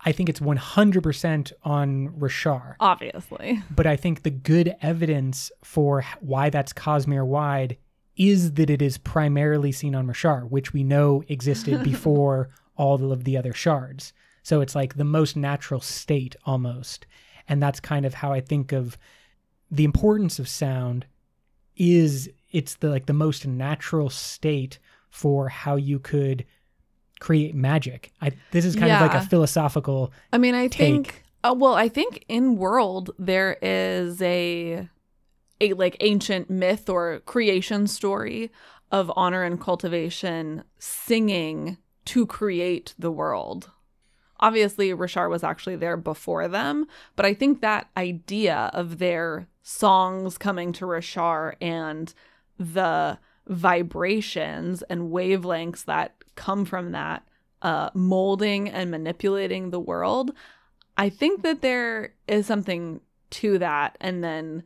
I think it's one hundred percent on Roshar. Obviously. But I think the good evidence for why that's Cosmere-wide is that it is primarily seen on Roshar, which we know existed before all of the other shards. So it's like the most natural state almost. And that's kind of how I think of the importance of sound is it's the like the most natural state for how you could create magic. I, this is kind yeah. of like a philosophical I mean, I take. think, uh, well, I think in world there is a... A, like ancient myth or creation story of Honor and Cultivation singing to create the world. Obviously, Roshar was actually there before them, but I think that idea of their songs coming to Roshar and the vibrations and wavelengths that come from that uh, molding and manipulating the world, I think that there is something to that. And then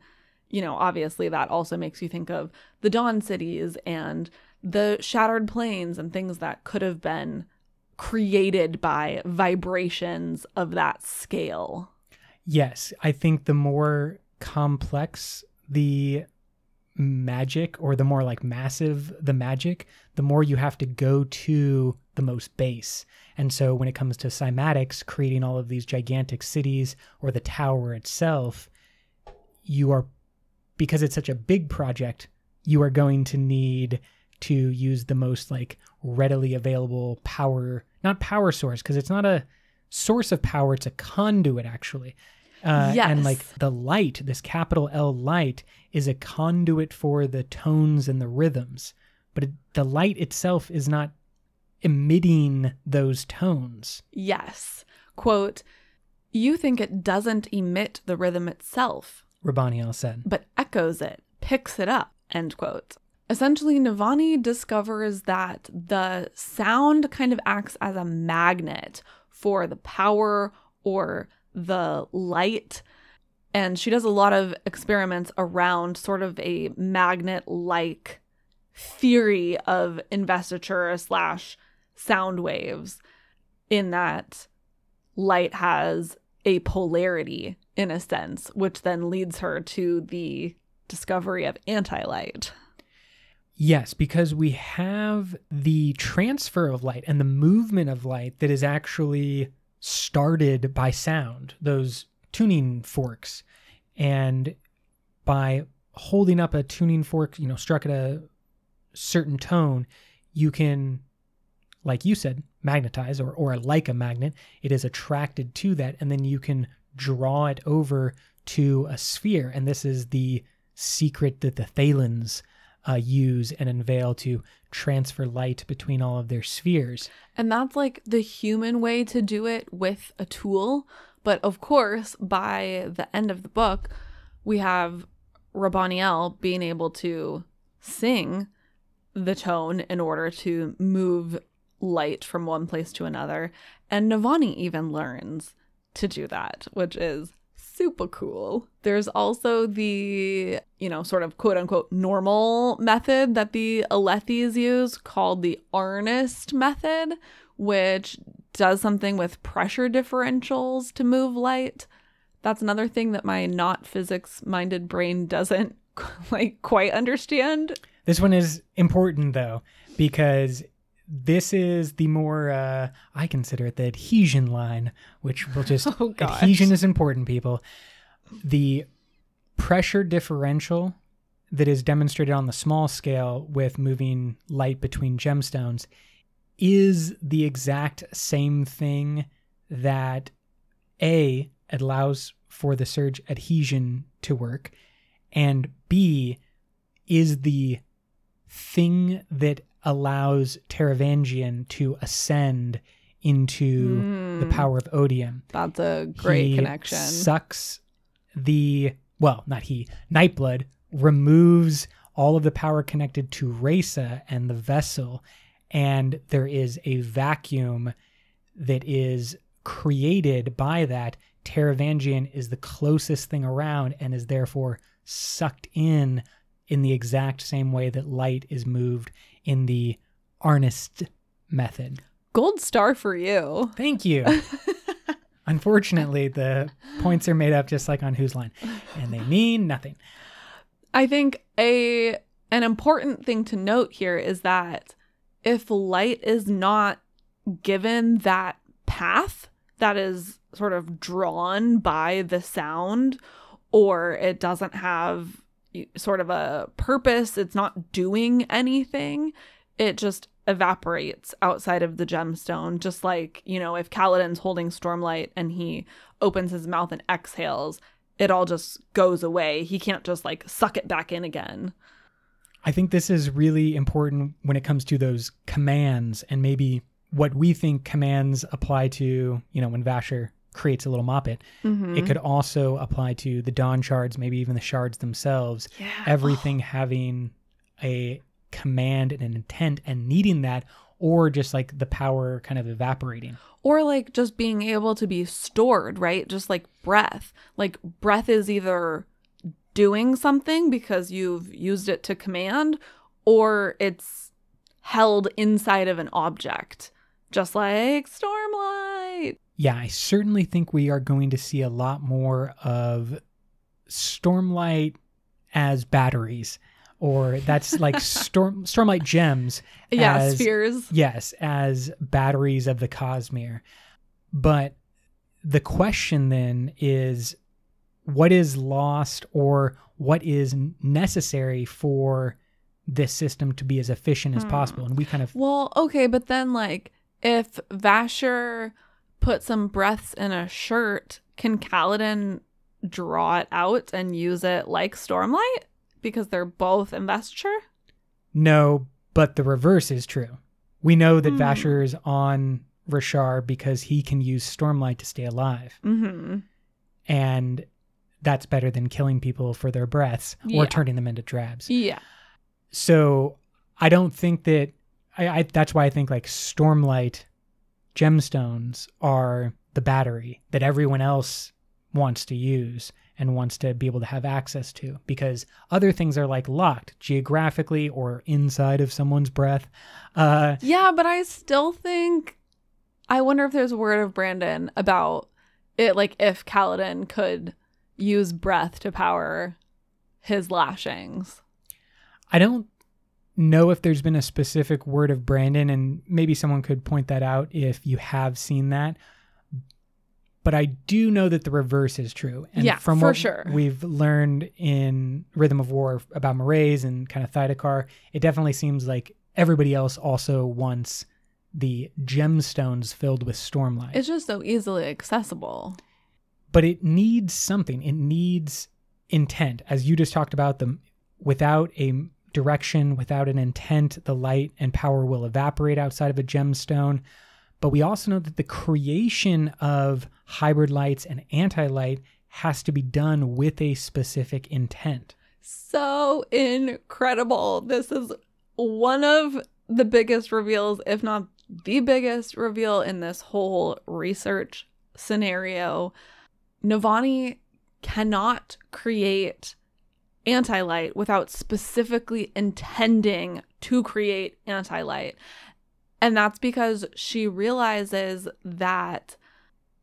you know, obviously that also makes you think of the Dawn Cities and the Shattered Plains and things that could have been created by vibrations of that scale. Yes, I think the more complex the magic, or the more like massive the magic, the more you have to go to the most base. And so when it comes to cymatics, creating all of these gigantic cities or the tower itself, you are, because it's such a big project, you are going to need to use the most like readily available power, not power source, because it's not a source of power, it's a conduit actually. Uh, yes. And like the light, this capital L light, is a conduit for the tones and the rhythms, but it, the light itself is not emitting those tones. Yes. Quote, "You think it doesn't emit the rhythm itself," Raboniel said, "but echoes it, picks it up," end quote. Essentially, Navani discovers that the sound kind of acts as a magnet for the power or the light, and she does a lot of experiments around sort of a magnet-like theory of investiture slash sound waves, in that light has a polarity in a sense, which then leads her to the discovery of anti-light. Yes, because we have the transfer of light and the movement of light that is actually started by sound, those tuning forks. And by holding up a tuning fork, you know, struck at a certain tone, you can, like you said, magnetize, or, or like a magnet, it is attracted to that, and then you can draw it over to a sphere. And this is the secret that the Thalens Uh, use and unveil to transfer light between all of their spheres. And that's like the human way to do it with a tool. But of course, by the end of the book, we have Raboniel being able to sing the tone in order to move light from one place to another. And Navani even learns to do that, which is super cool. There's also the, you know, sort of quote unquote normal method that the Alethis use, called the Arnest method, which does something with pressure differentials to move light. That's another thing that my not physics minded brain doesn't like quite understand. This one is important though, because this is the more, uh, I consider it the adhesion line, which will just, oh, adhesion is important, people. The pressure differential that is demonstrated on the small scale with moving light between gemstones is the exact same thing that A, allows for the surge adhesion to work, and B, is the thing that allows Taravangian to ascend into mm, the power of Odium. That's a great he connection. Sucks the, well, not he, Nightblood removes all of the power connected to Rasa and the vessel, and there is a vacuum that is created by that. Taravangian is the closest thing around and is therefore sucked in in the exact same way that light is moved in the Arnest method. Gold star for you. Thank you. Unfortunately, the points are made up just like on Whose Line, and they mean nothing. I think a an important thing to note here is that if light is not given that path that is sort of drawn by the sound, or it doesn't have sort of a purpose, it's not doing anything, it just evaporates outside of the gemstone. Just like, you know, if Kaladin's holding Stormlight and he opens his mouth and exhales, it all just goes away. He can't just like suck it back in again. I think this is really important when it comes to those commands, and maybe what we think commands apply to, you know, when Vasher creates a little moppet. Mm-hmm. It could also apply to the Dawn Shards, maybe even the shards themselves. Yeah. Everything having a command and an intent and needing that, or just like the power kind of evaporating. Or like just being able to be stored, right? Just like breath. Like breath is either doing something because you've used it to command, or it's held inside of an object, just like Stormlight. Yeah, I certainly think we are going to see a lot more of Stormlight as batteries, or that's like storm Stormlight gems. Yeah, as, spheres. Yes, as batteries of the Cosmere. But the question then is, what is lost or what is necessary for this system to be as efficient as hmm. possible? And we kind of... Well, okay, but then like if Vasher put some breaths in a shirt, can Kaladin draw it out and use it like Stormlight? Because they're both investiture? No, but the reverse is true. We know that mm. Vasher is on Roshar because he can use Stormlight to stay alive. Mm-hmm. And that's better than killing people for their breaths or yeah. turning them into drabs. Yeah. So I don't think that... I, I that's why I think like Stormlight gemstones are the battery that everyone else wants to use and wants to be able to have access to, because other things are like locked geographically or inside of someone's breath. Uh, yeah, but I still think, I wonder if there's a word of Brandon about it, like if Kaladin could use breath to power his lashings. I don't know if there's been a specific word of Brandon, and maybe someone could point that out if you have seen that. But I do know that the reverse is true. And yeah, from for what sure. we've learned in Rhythm of War about Marais and kind of Thydekar, it definitely seems like everybody else also wants the gemstones filled with Stormlight. It's just so easily accessible. But it needs something. It needs intent. As you just talked about, the, without a direction, without an intent, the light and power will evaporate outside of a gemstone. But we also know that the creation of hybrid lights and anti-light has to be done with a specific intent. So incredible. This is one of the biggest reveals, if not the biggest reveal in this whole research scenario. Navani cannot create anti-light without specifically intending to create anti-light. And that's because she realizes that,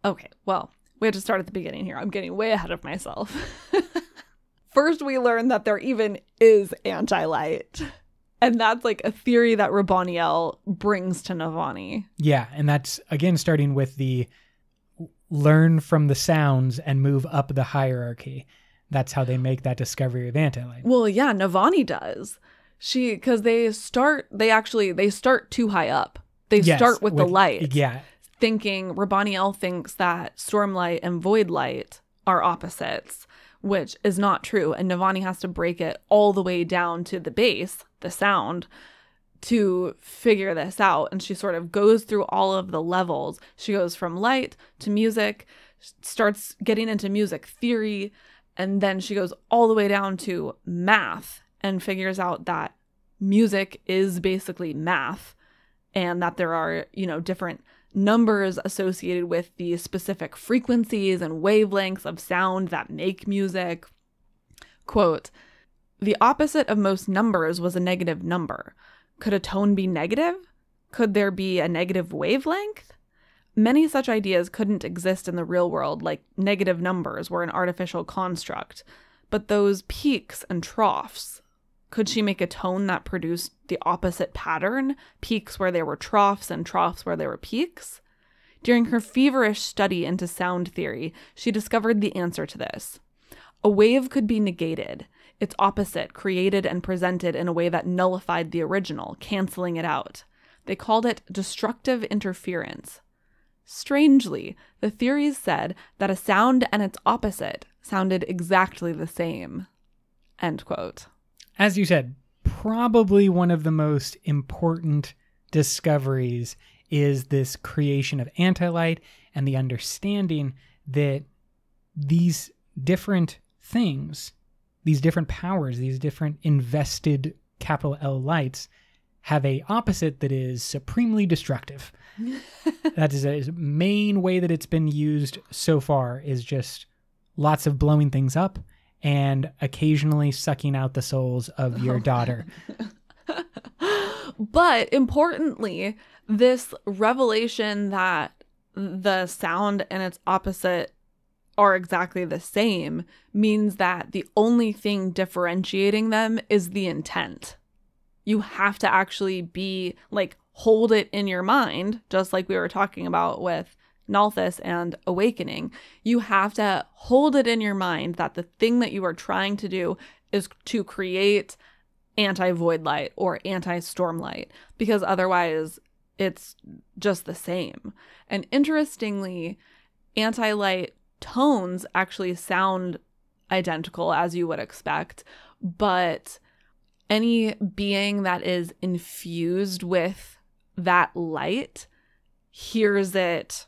okay, well, we have to start at the beginning here. I'm getting way ahead of myself. First, we learn that there even is anti-light. And that's like a theory that Raboniel brings to Navani. Yeah, and that's, again, starting with the learn from the sounds and move up the hierarchy. That's how they make that discovery of anti-light. Well, yeah, Navani does. She, because they start, they actually, they start too high up. They yes, start with, with the light. Yeah. Thinking, Raboniel thinks that Stormlight and Void Light are opposites, which is not true. And Navani has to break it all the way down to the base, the sound, to figure this out. And she sort of goes through all of the levels. She goes from light to music, starts getting into music theory, and then she goes all the way down to math. And figures out that music is basically math, and that there are, you know, different numbers associated with the specific frequencies and wavelengths of sound that make music. Quote, "The opposite of most numbers was a negative number. Could a tone be negative? Could there be a negative wavelength? Many such ideas couldn't exist in the real world, like negative numbers were an artificial construct. But those peaks and troughs, could she make a tone that produced the opposite pattern? Peaks where there were troughs and troughs where there were peaks? During her feverish study into sound theory, she discovered the answer to this. A wave could be negated, its opposite created and presented in a way that nullified the original, canceling it out. They called it destructive interference. Strangely, the theories said that a sound and its opposite sounded exactly the same." End quote. As you said, probably one of the most important discoveries is this creation of anti-light and the understanding that these different things, these different powers, these different invested capital L lights have a opposite that is supremely destructive. That is a main way that it's been used so far, is just lots of blowing things up and occasionally sucking out the souls of your daughter. But importantly, this revelation that the sound and its opposite are exactly the same means that the only thing differentiating them is the intent. You have to actually be like, hold it in your mind, just like we were talking about with Nalthis and Awakening. You have to hold it in your mind that the thing that you are trying to do is to create anti-void light or anti-stormlight, because otherwise it's just the same. And interestingly, anti-light tones actually sound identical, as you would expect, but any being that is infused with that light hears it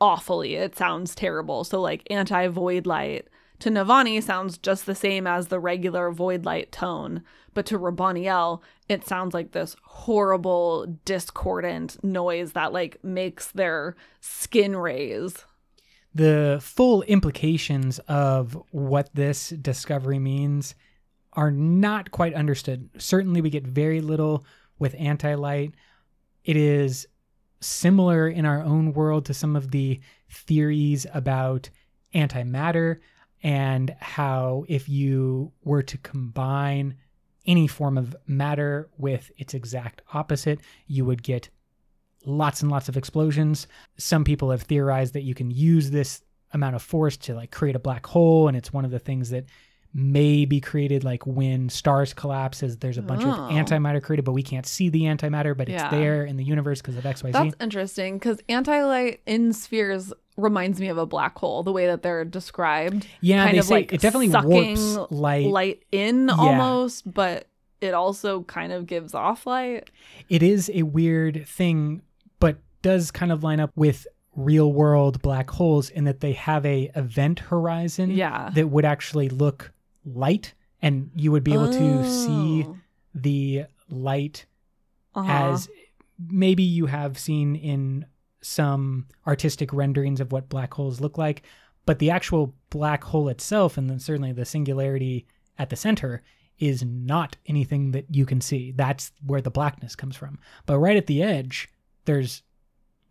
awfully. It sounds terrible. So like anti-void light to Navani sounds just the same as the regular void light tone, but to Raboniel, it sounds like this horrible, discordant noise that like makes their skin raise. The full implications of what this discovery means are not quite understood. Certainly we get very little with anti-light. It is similar in our own world to some of the theories about antimatter and how if you were to combine any form of matter with its exact opposite, you would get lots and lots of explosions. Some people have theorized that you can use this amount of force to like create a black hole, and it's one of the things that may be created, like when stars collapse, is there's a bunch oh. of antimatter created, but we can't see the antimatter, but yeah. it's there in the universe because of X Y Z. That's interesting, because anti-light in spheres reminds me of a black hole, the way that they're described. Yeah, kind they of say like it definitely warps light, light in yeah. almost, but it also kind of gives off light. It is a weird thing, but does kind of line up with real world black holes in that they have a event horizon yeah. that would actually look light, and you would be able oh. to see the light uh-huh. as maybe you have seen in some artistic renderings of what black holes look like, but the actual black hole itself, and then certainly the singularity at the center, is not anything that you can see. That's where the blackness comes from. But right at the edge, there's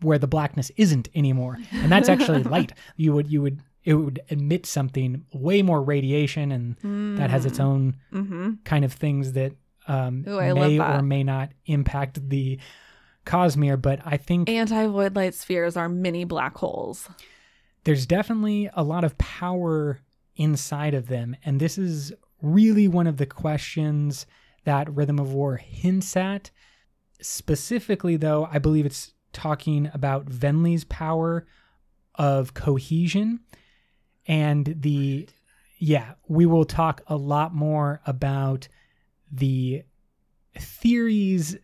where the blackness isn't anymore, and that's actually light. You would, you would, it would emit something, way more radiation, and mm. that has its own mm-hmm. kind of things that um, Ooh, may that. or may not impact the Cosmere. But I think anti-void light spheres are mini black holes. There's definitely a lot of power inside of them, and this is really one of the questions that Rhythm of War hints at. Specifically, though, I believe it's talking about Venli's power of cohesion, and the yeah, we will talk a lot more about the theories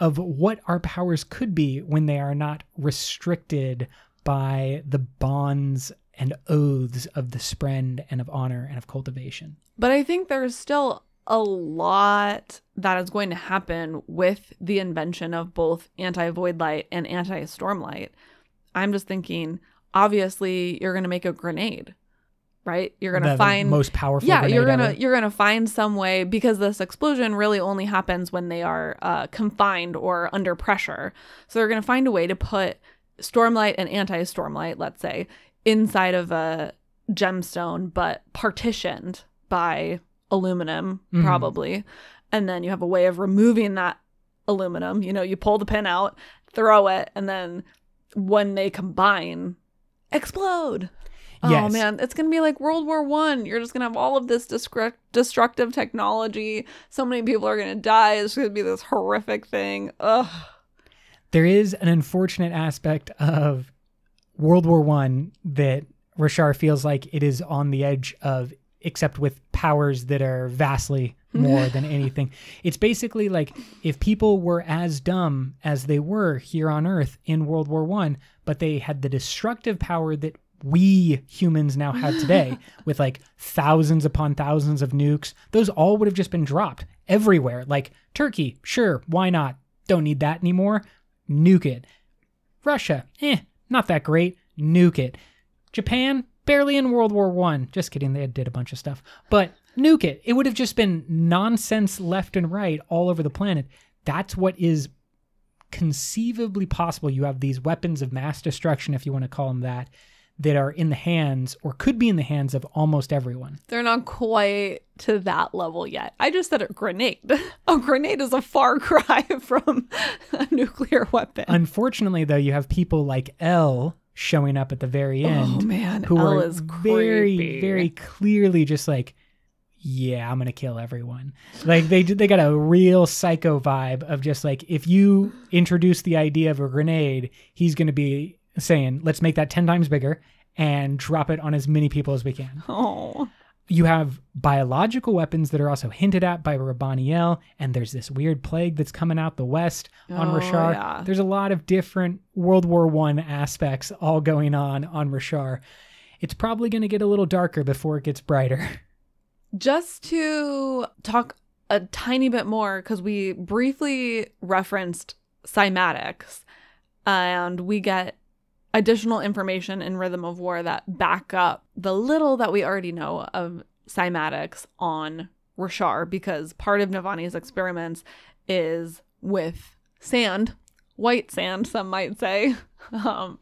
of what our powers could be when they are not restricted by the bonds and oaths of the Sprend and of Honor and of Cultivation. But I think there's still a lot that is going to happen with the invention of both anti-void light and anti-stormlight. I'm just thinking, obviously, you're going to make a grenade, right? You're going to find the most powerful. Yeah, you're going to you're going to find some way, because this explosion really only happens when they are uh, confined or under pressure. So they're going to find a way to put stormlight and anti-stormlight, let's say, inside of a gemstone, but partitioned by aluminum, mm-hmm. probably. And then you have a way of removing that aluminum. You know, you pull the pin out, throw it, and then when they combine, explode. Yes. Oh, man. It's going to be like World War One. You're just going to have all of this destruct- destructive technology. So many people are going to die. It's going to be this horrific thing. Ugh. There is an unfortunate aspect of World War One that Roshar feels like it is on the edge of, except with powers that are vastly more than anything. It's basically like if people were as dumb as they were here on Earth in World War One, but they had the destructive power that we humans now have today with like thousands upon thousands of nukes, those all would have just been dropped everywhere. Like Turkey, sure, why not? Don't need that anymore. Nuke it. Russia, eh, not that great. Nuke it. Japan, barely in World War One. Just kidding, they did a bunch of stuff. But nuke it. It would have just been nonsense left and right all over the planet. That's what is conceivably possible. You have these weapons of mass destruction, if you want to call them that, that are in the hands or could be in the hands of almost everyone. They're not quite to that level yet. I just said a grenade. A grenade is a far cry from a nuclear weapon. Unfortunately, though, you have people like Elle showing up at the very end. Oh, man. Who Elle are is very, creepy. very clearly just like, yeah, I'm going to kill everyone. Like they did, they got a real psycho vibe of just like, if you introduce the idea of a grenade, he's going to be saying, let's make that ten times bigger and drop it on as many people as we can. Oh. You have biological weapons that are also hinted at by Raboniel, and there's this weird plague that's coming out the west on oh, Roshar. Yeah. There's a lot of different World War One aspects all going on on Roshar. It's probably going to get a little darker before it gets brighter. Just to talk a tiny bit more, because we briefly referenced cymatics, and we get additional information in Rhythm of War that back up the little that we already know of cymatics on Roshar, because part of Navani's experiments is with sand, white sand, some might say, um,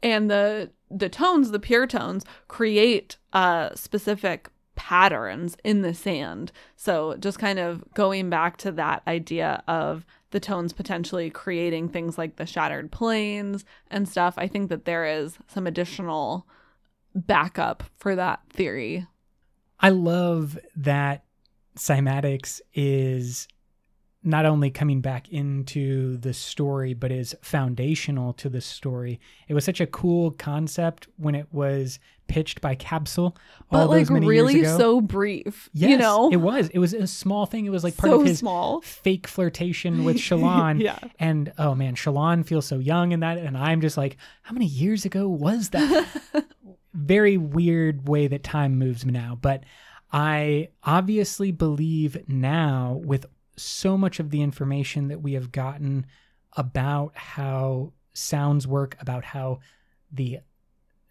and the the tones, the pure tones, create uh, specific patterns in the sand. So just kind of going back to that idea of the tones potentially creating things like the shattered planes and stuff. I think that there is some additional backup for that theory. I love that cymatics is not only coming back into the story, but is foundational to the story. It was such a cool concept when it was pitched by Capsule all but those like many really years ago. So brief. Yes, you know? It was. It was a small thing. It was like part so of his small. fake flirtation with Shallan. Yeah. And oh man, Shallan feels so young in that. And I'm just like, how many years ago was that? Very weird way that time moves now. But I obviously believe now, with so much of the information that we have gotten about how sounds work, about how the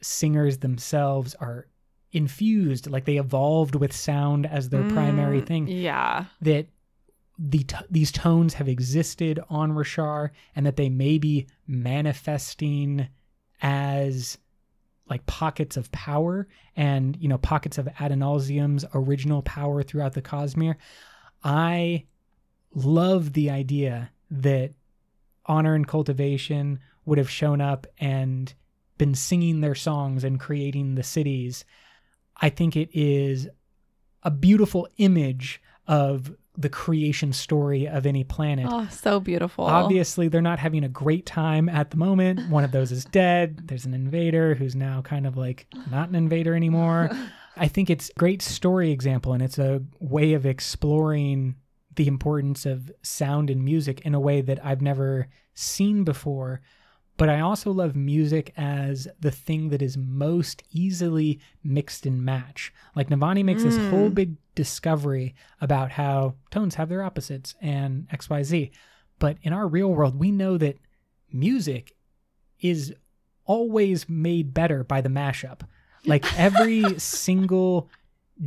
singers themselves are infused, like they evolved with sound as their mm, primary thing. Yeah. That the t these tones have existed on Roshar, and that they may be manifesting as like pockets of power and, you know, pockets of Adenalsium's original power throughout the Cosmere. I love the idea that Honor and Cultivation would have shown up and been singing their songs and creating the cities. I think it is a beautiful image of the creation story of any planet. Oh, so beautiful. Obviously, they're not having a great time at the moment. One of those is dead. There's an invader who's now kind of like not an invader anymore. I think it's a great story example, and it's a way of exploring the importance of sound and music in a way that I've never seen before. But I also love music as the thing that is most easily mixed and match. Like Navani makes mm. this whole big discovery about how tones have their opposites and X, Y, Z. But in our real world, we know that music is always made better by the mashup. Like every single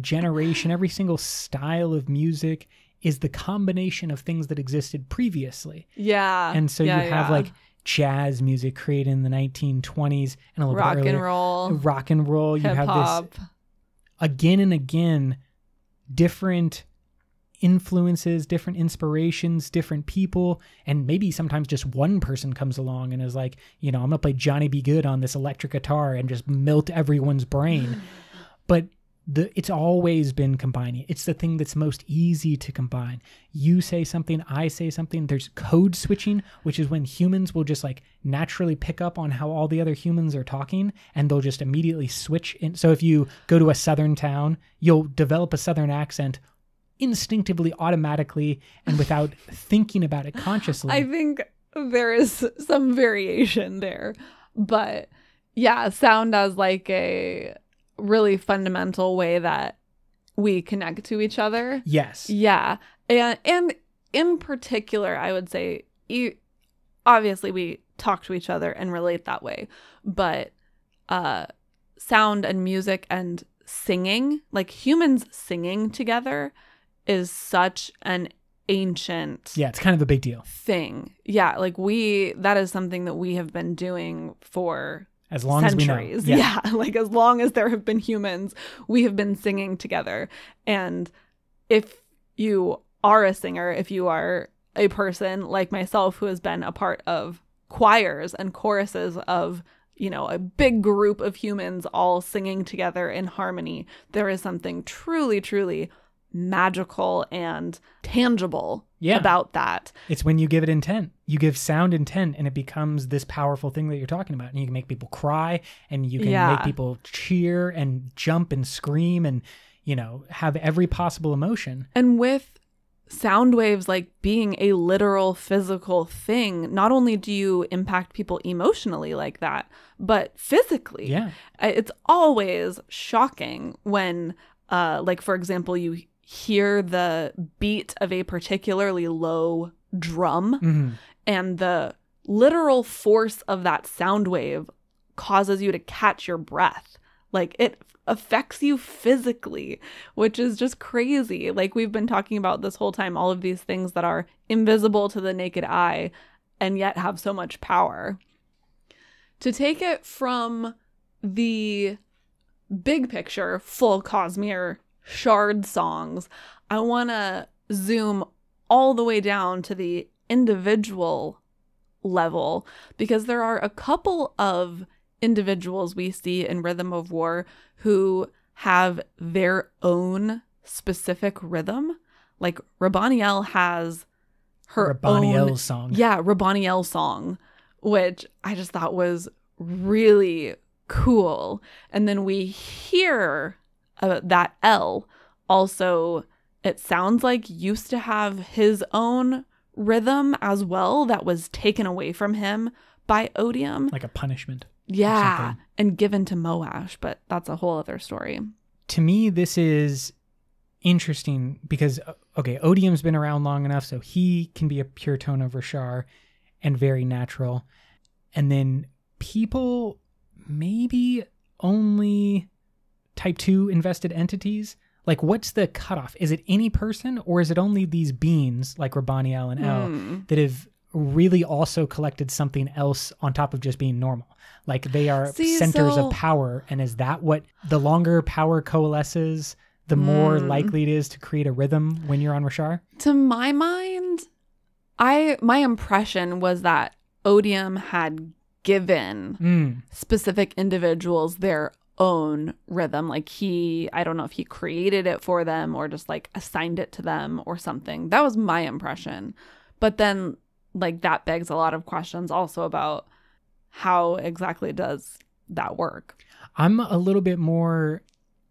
generation, every single style of music is the combination of things that existed previously. Yeah. And so yeah, you have yeah. like jazz music created in the nineteen twenties and a little rock bit earlier, and roll, rock and roll. You have this again and again, different influences, different inspirations, different people, and maybe sometimes just one person comes along and is like, you know, I'm gonna play Johnny B. Good on this electric guitar and just melt everyone's brain. But The, it's always been combining. It's the thing that's most easy to combine. You say something, I say something. There's code switching, which is when humans will just like naturally pick up on how all the other humans are talking, and they'll just immediately switch in. So if you go to a southern town, you'll develop a southern accent instinctively, automatically, and without thinking about it consciously. I think there is some variation there, but yeah, sound as like a really fundamental way that we connect to each other. Yes. Yeah. And and in particular, I would say, you, obviously we talk to each other and relate that way, but uh, sound and music and singing, like humans singing together, is such an ancient yeah it's kind of a big deal thing. Yeah, like we that is something that we have been doing for as long centuries. As we know. Yeah. yeah like as long as there have been humans, we have been singing together. And if you are a singer, if you are a person like myself who has been a part of choirs and choruses of, you know, a big group of humans all singing together in harmony, there is something truly, truly magical and tangible yeah. about that. It's when you give it intent. You give sound intent and it becomes this powerful thing that you're talking about. And you can make people cry and you can yeah. make people cheer and jump and scream and, you know, have every possible emotion. And with sound waves like being a literal physical thing, not only do you impact people emotionally like that, but physically. Yeah. It's always shocking when, uh, like, for example, you hear the beat of a particularly low drum mm-hmm. and the literal force of that sound wave causes you to catch your breath. Like, it affects you physically, which is just crazy. Like, we've been talking about this whole time, all of these things that are invisible to the naked eye and yet have so much power. To take it from the big picture, full Cosmere shard songs, I want to zoom all the way down to the individual level, because there are a couple of individuals we see in Rhythm of War who have their own specific rhythm. Like Raboniel has her Raboniel song. Yeah, Raboniel song, which I just thought was really cool. And then we hear uh, that L also, it sounds like, used to have his own rhythm as well that was taken away from him by Odium. Like a punishment. Yeah, and given to Moash, but that's a whole other story. To me, this is interesting because, okay, Odium's been around long enough, so he can be a pure tone of Roshar and very natural. And then people, maybe only type two invested entities. Like, what's the cutoff? Is it any person, or is it only these beings like Raboniel and mm. L that have really also collected something else on top of just being normal? Like, they are See, centers so... of power. And is that what, the longer power coalesces, the mm. more likely it is to create a rhythm when you're on Roshar? To my mind, I my impression was that Odium had given mm. specific individuals their own rhythm. Like, he, I don't know if he created it for them or just like assigned it to them or something. That was my impression. But then, like, that begs a lot of questions also about how exactly does that work. I'm a little bit more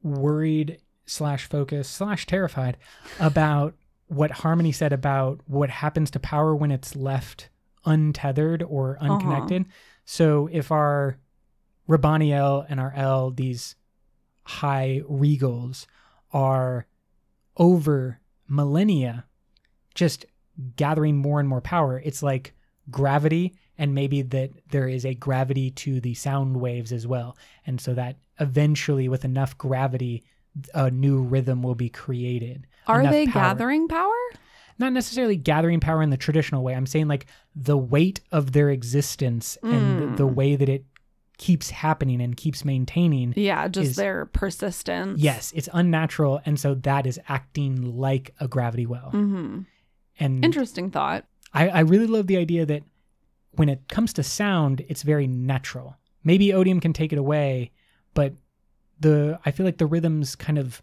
worried slash focused slash terrified about what Harmony said about what happens to power when it's left untethered or unconnected. Uh-huh. So if our Raboniel and our L, these high regals, are over millennia just gathering more and more power, it's like gravity, and maybe that there is a gravity to the sound waves as well, and so that eventually with enough gravity a new rhythm will be created. Are enough they power. Gathering power? Not necessarily gathering power in the traditional way. I'm saying like the weight of their existence mm. and the way that it keeps happening and keeps maintaining. Yeah, just is, their persistence. Yes, it's unnatural, and so that is acting like a gravity well. Mm-hmm. And interesting thought. I, I really love the idea that when it comes to sound, it's very natural. Maybe Odium can take it away, but the I feel like the rhythms kind of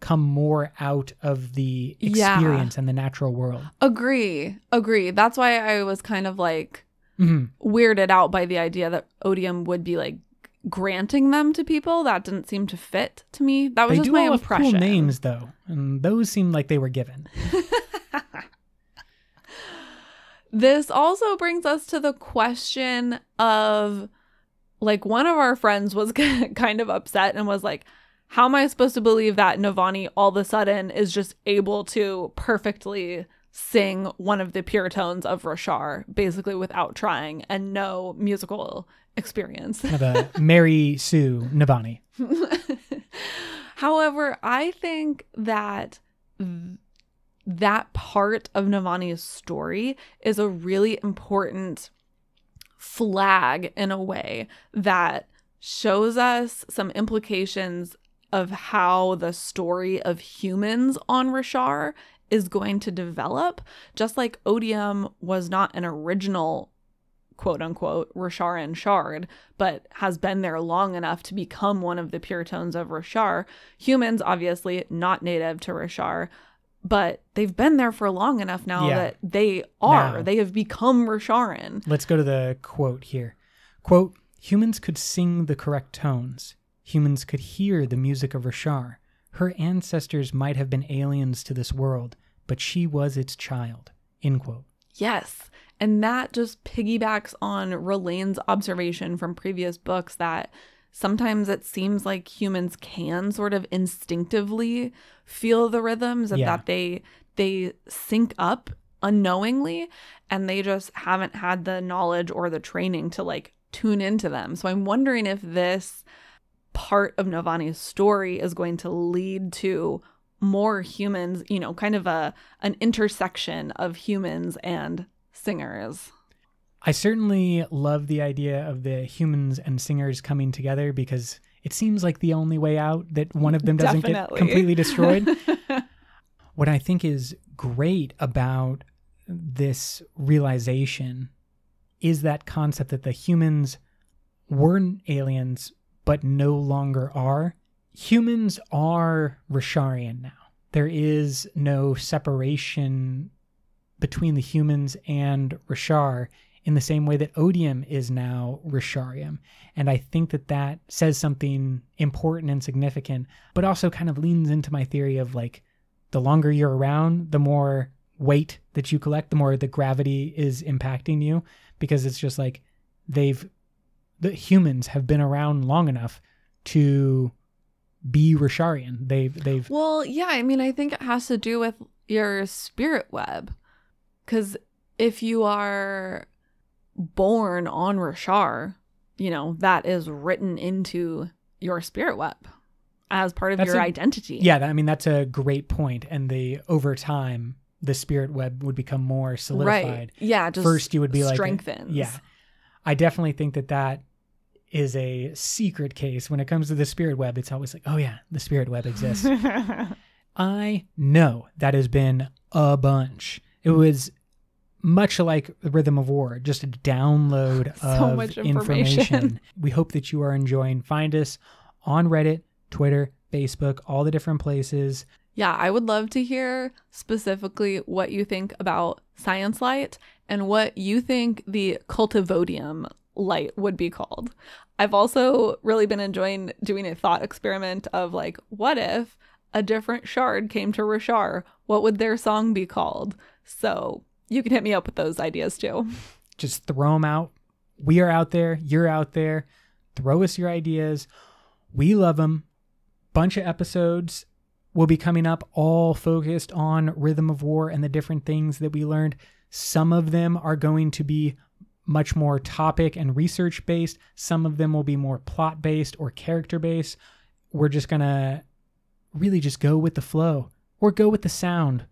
come more out of the experience yeah. and the natural world. Agree. Agree. That's why I was kind of like mm-hmm. weirded out by the idea that Odium would be like granting them to people. That didn't seem to fit to me. That was they just do my all impression. Have cool names though, and those seemed like they were given. This also brings us to the question of, like, one of our friends was kind of upset and was like, how am I supposed to believe that Navani all of a sudden is just able to perfectly sing one of the pure tones of Roshar basically without trying, and no musical experience. Have a Mary Sue Navani. However, I think that that part of Navani's story is a really important flag, in a way, that shows us some implications of how the story of humans on Roshar is going to develop. Just like Odium was not an original quote-unquote Rosharan shard, but has been there long enough to become one of the pure tones of Roshar. Humans, obviously, not native to Roshar, but they've been there for long enough now yeah. that they are. Now, they have become Rosharan. Let's go to the quote here. Quote, humans could sing the correct tones. Humans could hear the music of Roshar. Her ancestors might have been aliens to this world, but she was its child. End quote. Yes. And that just piggybacks on Relaine's observation from previous books that sometimes it seems like humans can sort of instinctively feel the rhythms and yeah. that they they sync up unknowingly, and they just haven't had the knowledge or the training to like tune into them. So I'm wondering if this part of Navani's story is going to lead to more humans, you know, kind of a an intersection of humans and singers. I certainly love the idea of the humans and singers coming together, because it seems like the only way out that one of them doesn't Definitely. Get completely destroyed. What I think is great about this realization is that concept that the humans weren't aliens but no longer are. Humans are Rosharian now. There is no separation between the humans and Roshar, in the same way that Odium is now Rosharium. And I think that that says something important and significant, but also kind of leans into my theory of like, the longer you're around, the more weight that you collect, the more the gravity is impacting you, because it's just like they've, the humans have been around long enough to be Rosharian. They've, they've. Well, yeah, I mean, I think it has to do with your spirit web. Because if you are born on Roshar, you know, that is written into your spirit web as part of that's your a, identity. Yeah, I mean, that's a great point. And the over time, the spirit web would become more solidified. Right. Yeah, just first you would be strengthens. Like, yeah, I definitely think that that is a secret case when it comes to the spirit web. It's always like, oh yeah, the spirit web exists. I know that has been a bunch. It was much like the Rhythm of War, just a download so of much information. information. We hope that you are enjoying. Find us on Reddit, Twitter, Facebook, all the different places. Yeah, I would love to hear specifically what you think about Science Light and what you think the Cultivodium Light would be called. I've also really been enjoying doing a thought experiment of like, what if a different shard came to Roshar? What would their song be called? So you can hit me up with those ideas too. Just throw them out. We are out there. You're out there. Throw us your ideas. We love them. Bunch of episodes will be coming up, all focused on Rhythm of War and the different things that we learned. Some of them are going to be much more topic and research based. Some of them will be more plot based or character based. We're just going to really just go with the flow, or go with the sound.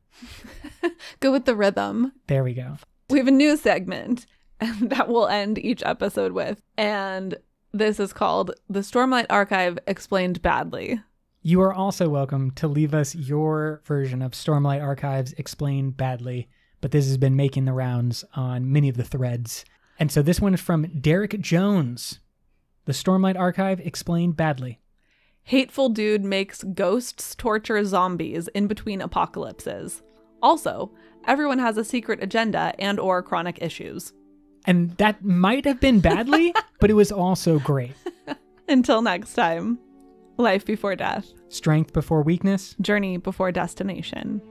Go with the rhythm. There we go. We have a new segment that we'll end each episode with, and this is called The Stormlight Archive Explained Badly. You are also welcome to leave us your version of Stormlight Archives Explained Badly, but this has been making the rounds on many of the threads. And so this one is from Derek Jones. The Stormlight Archive Explained Badly. Hateful dude makes ghosts torture zombies in between apocalypses. Also, everyone has a secret agenda and or chronic issues. And that might have been badly, but it was also great. Until next time, life before death. Strength before weakness. Journey before destination.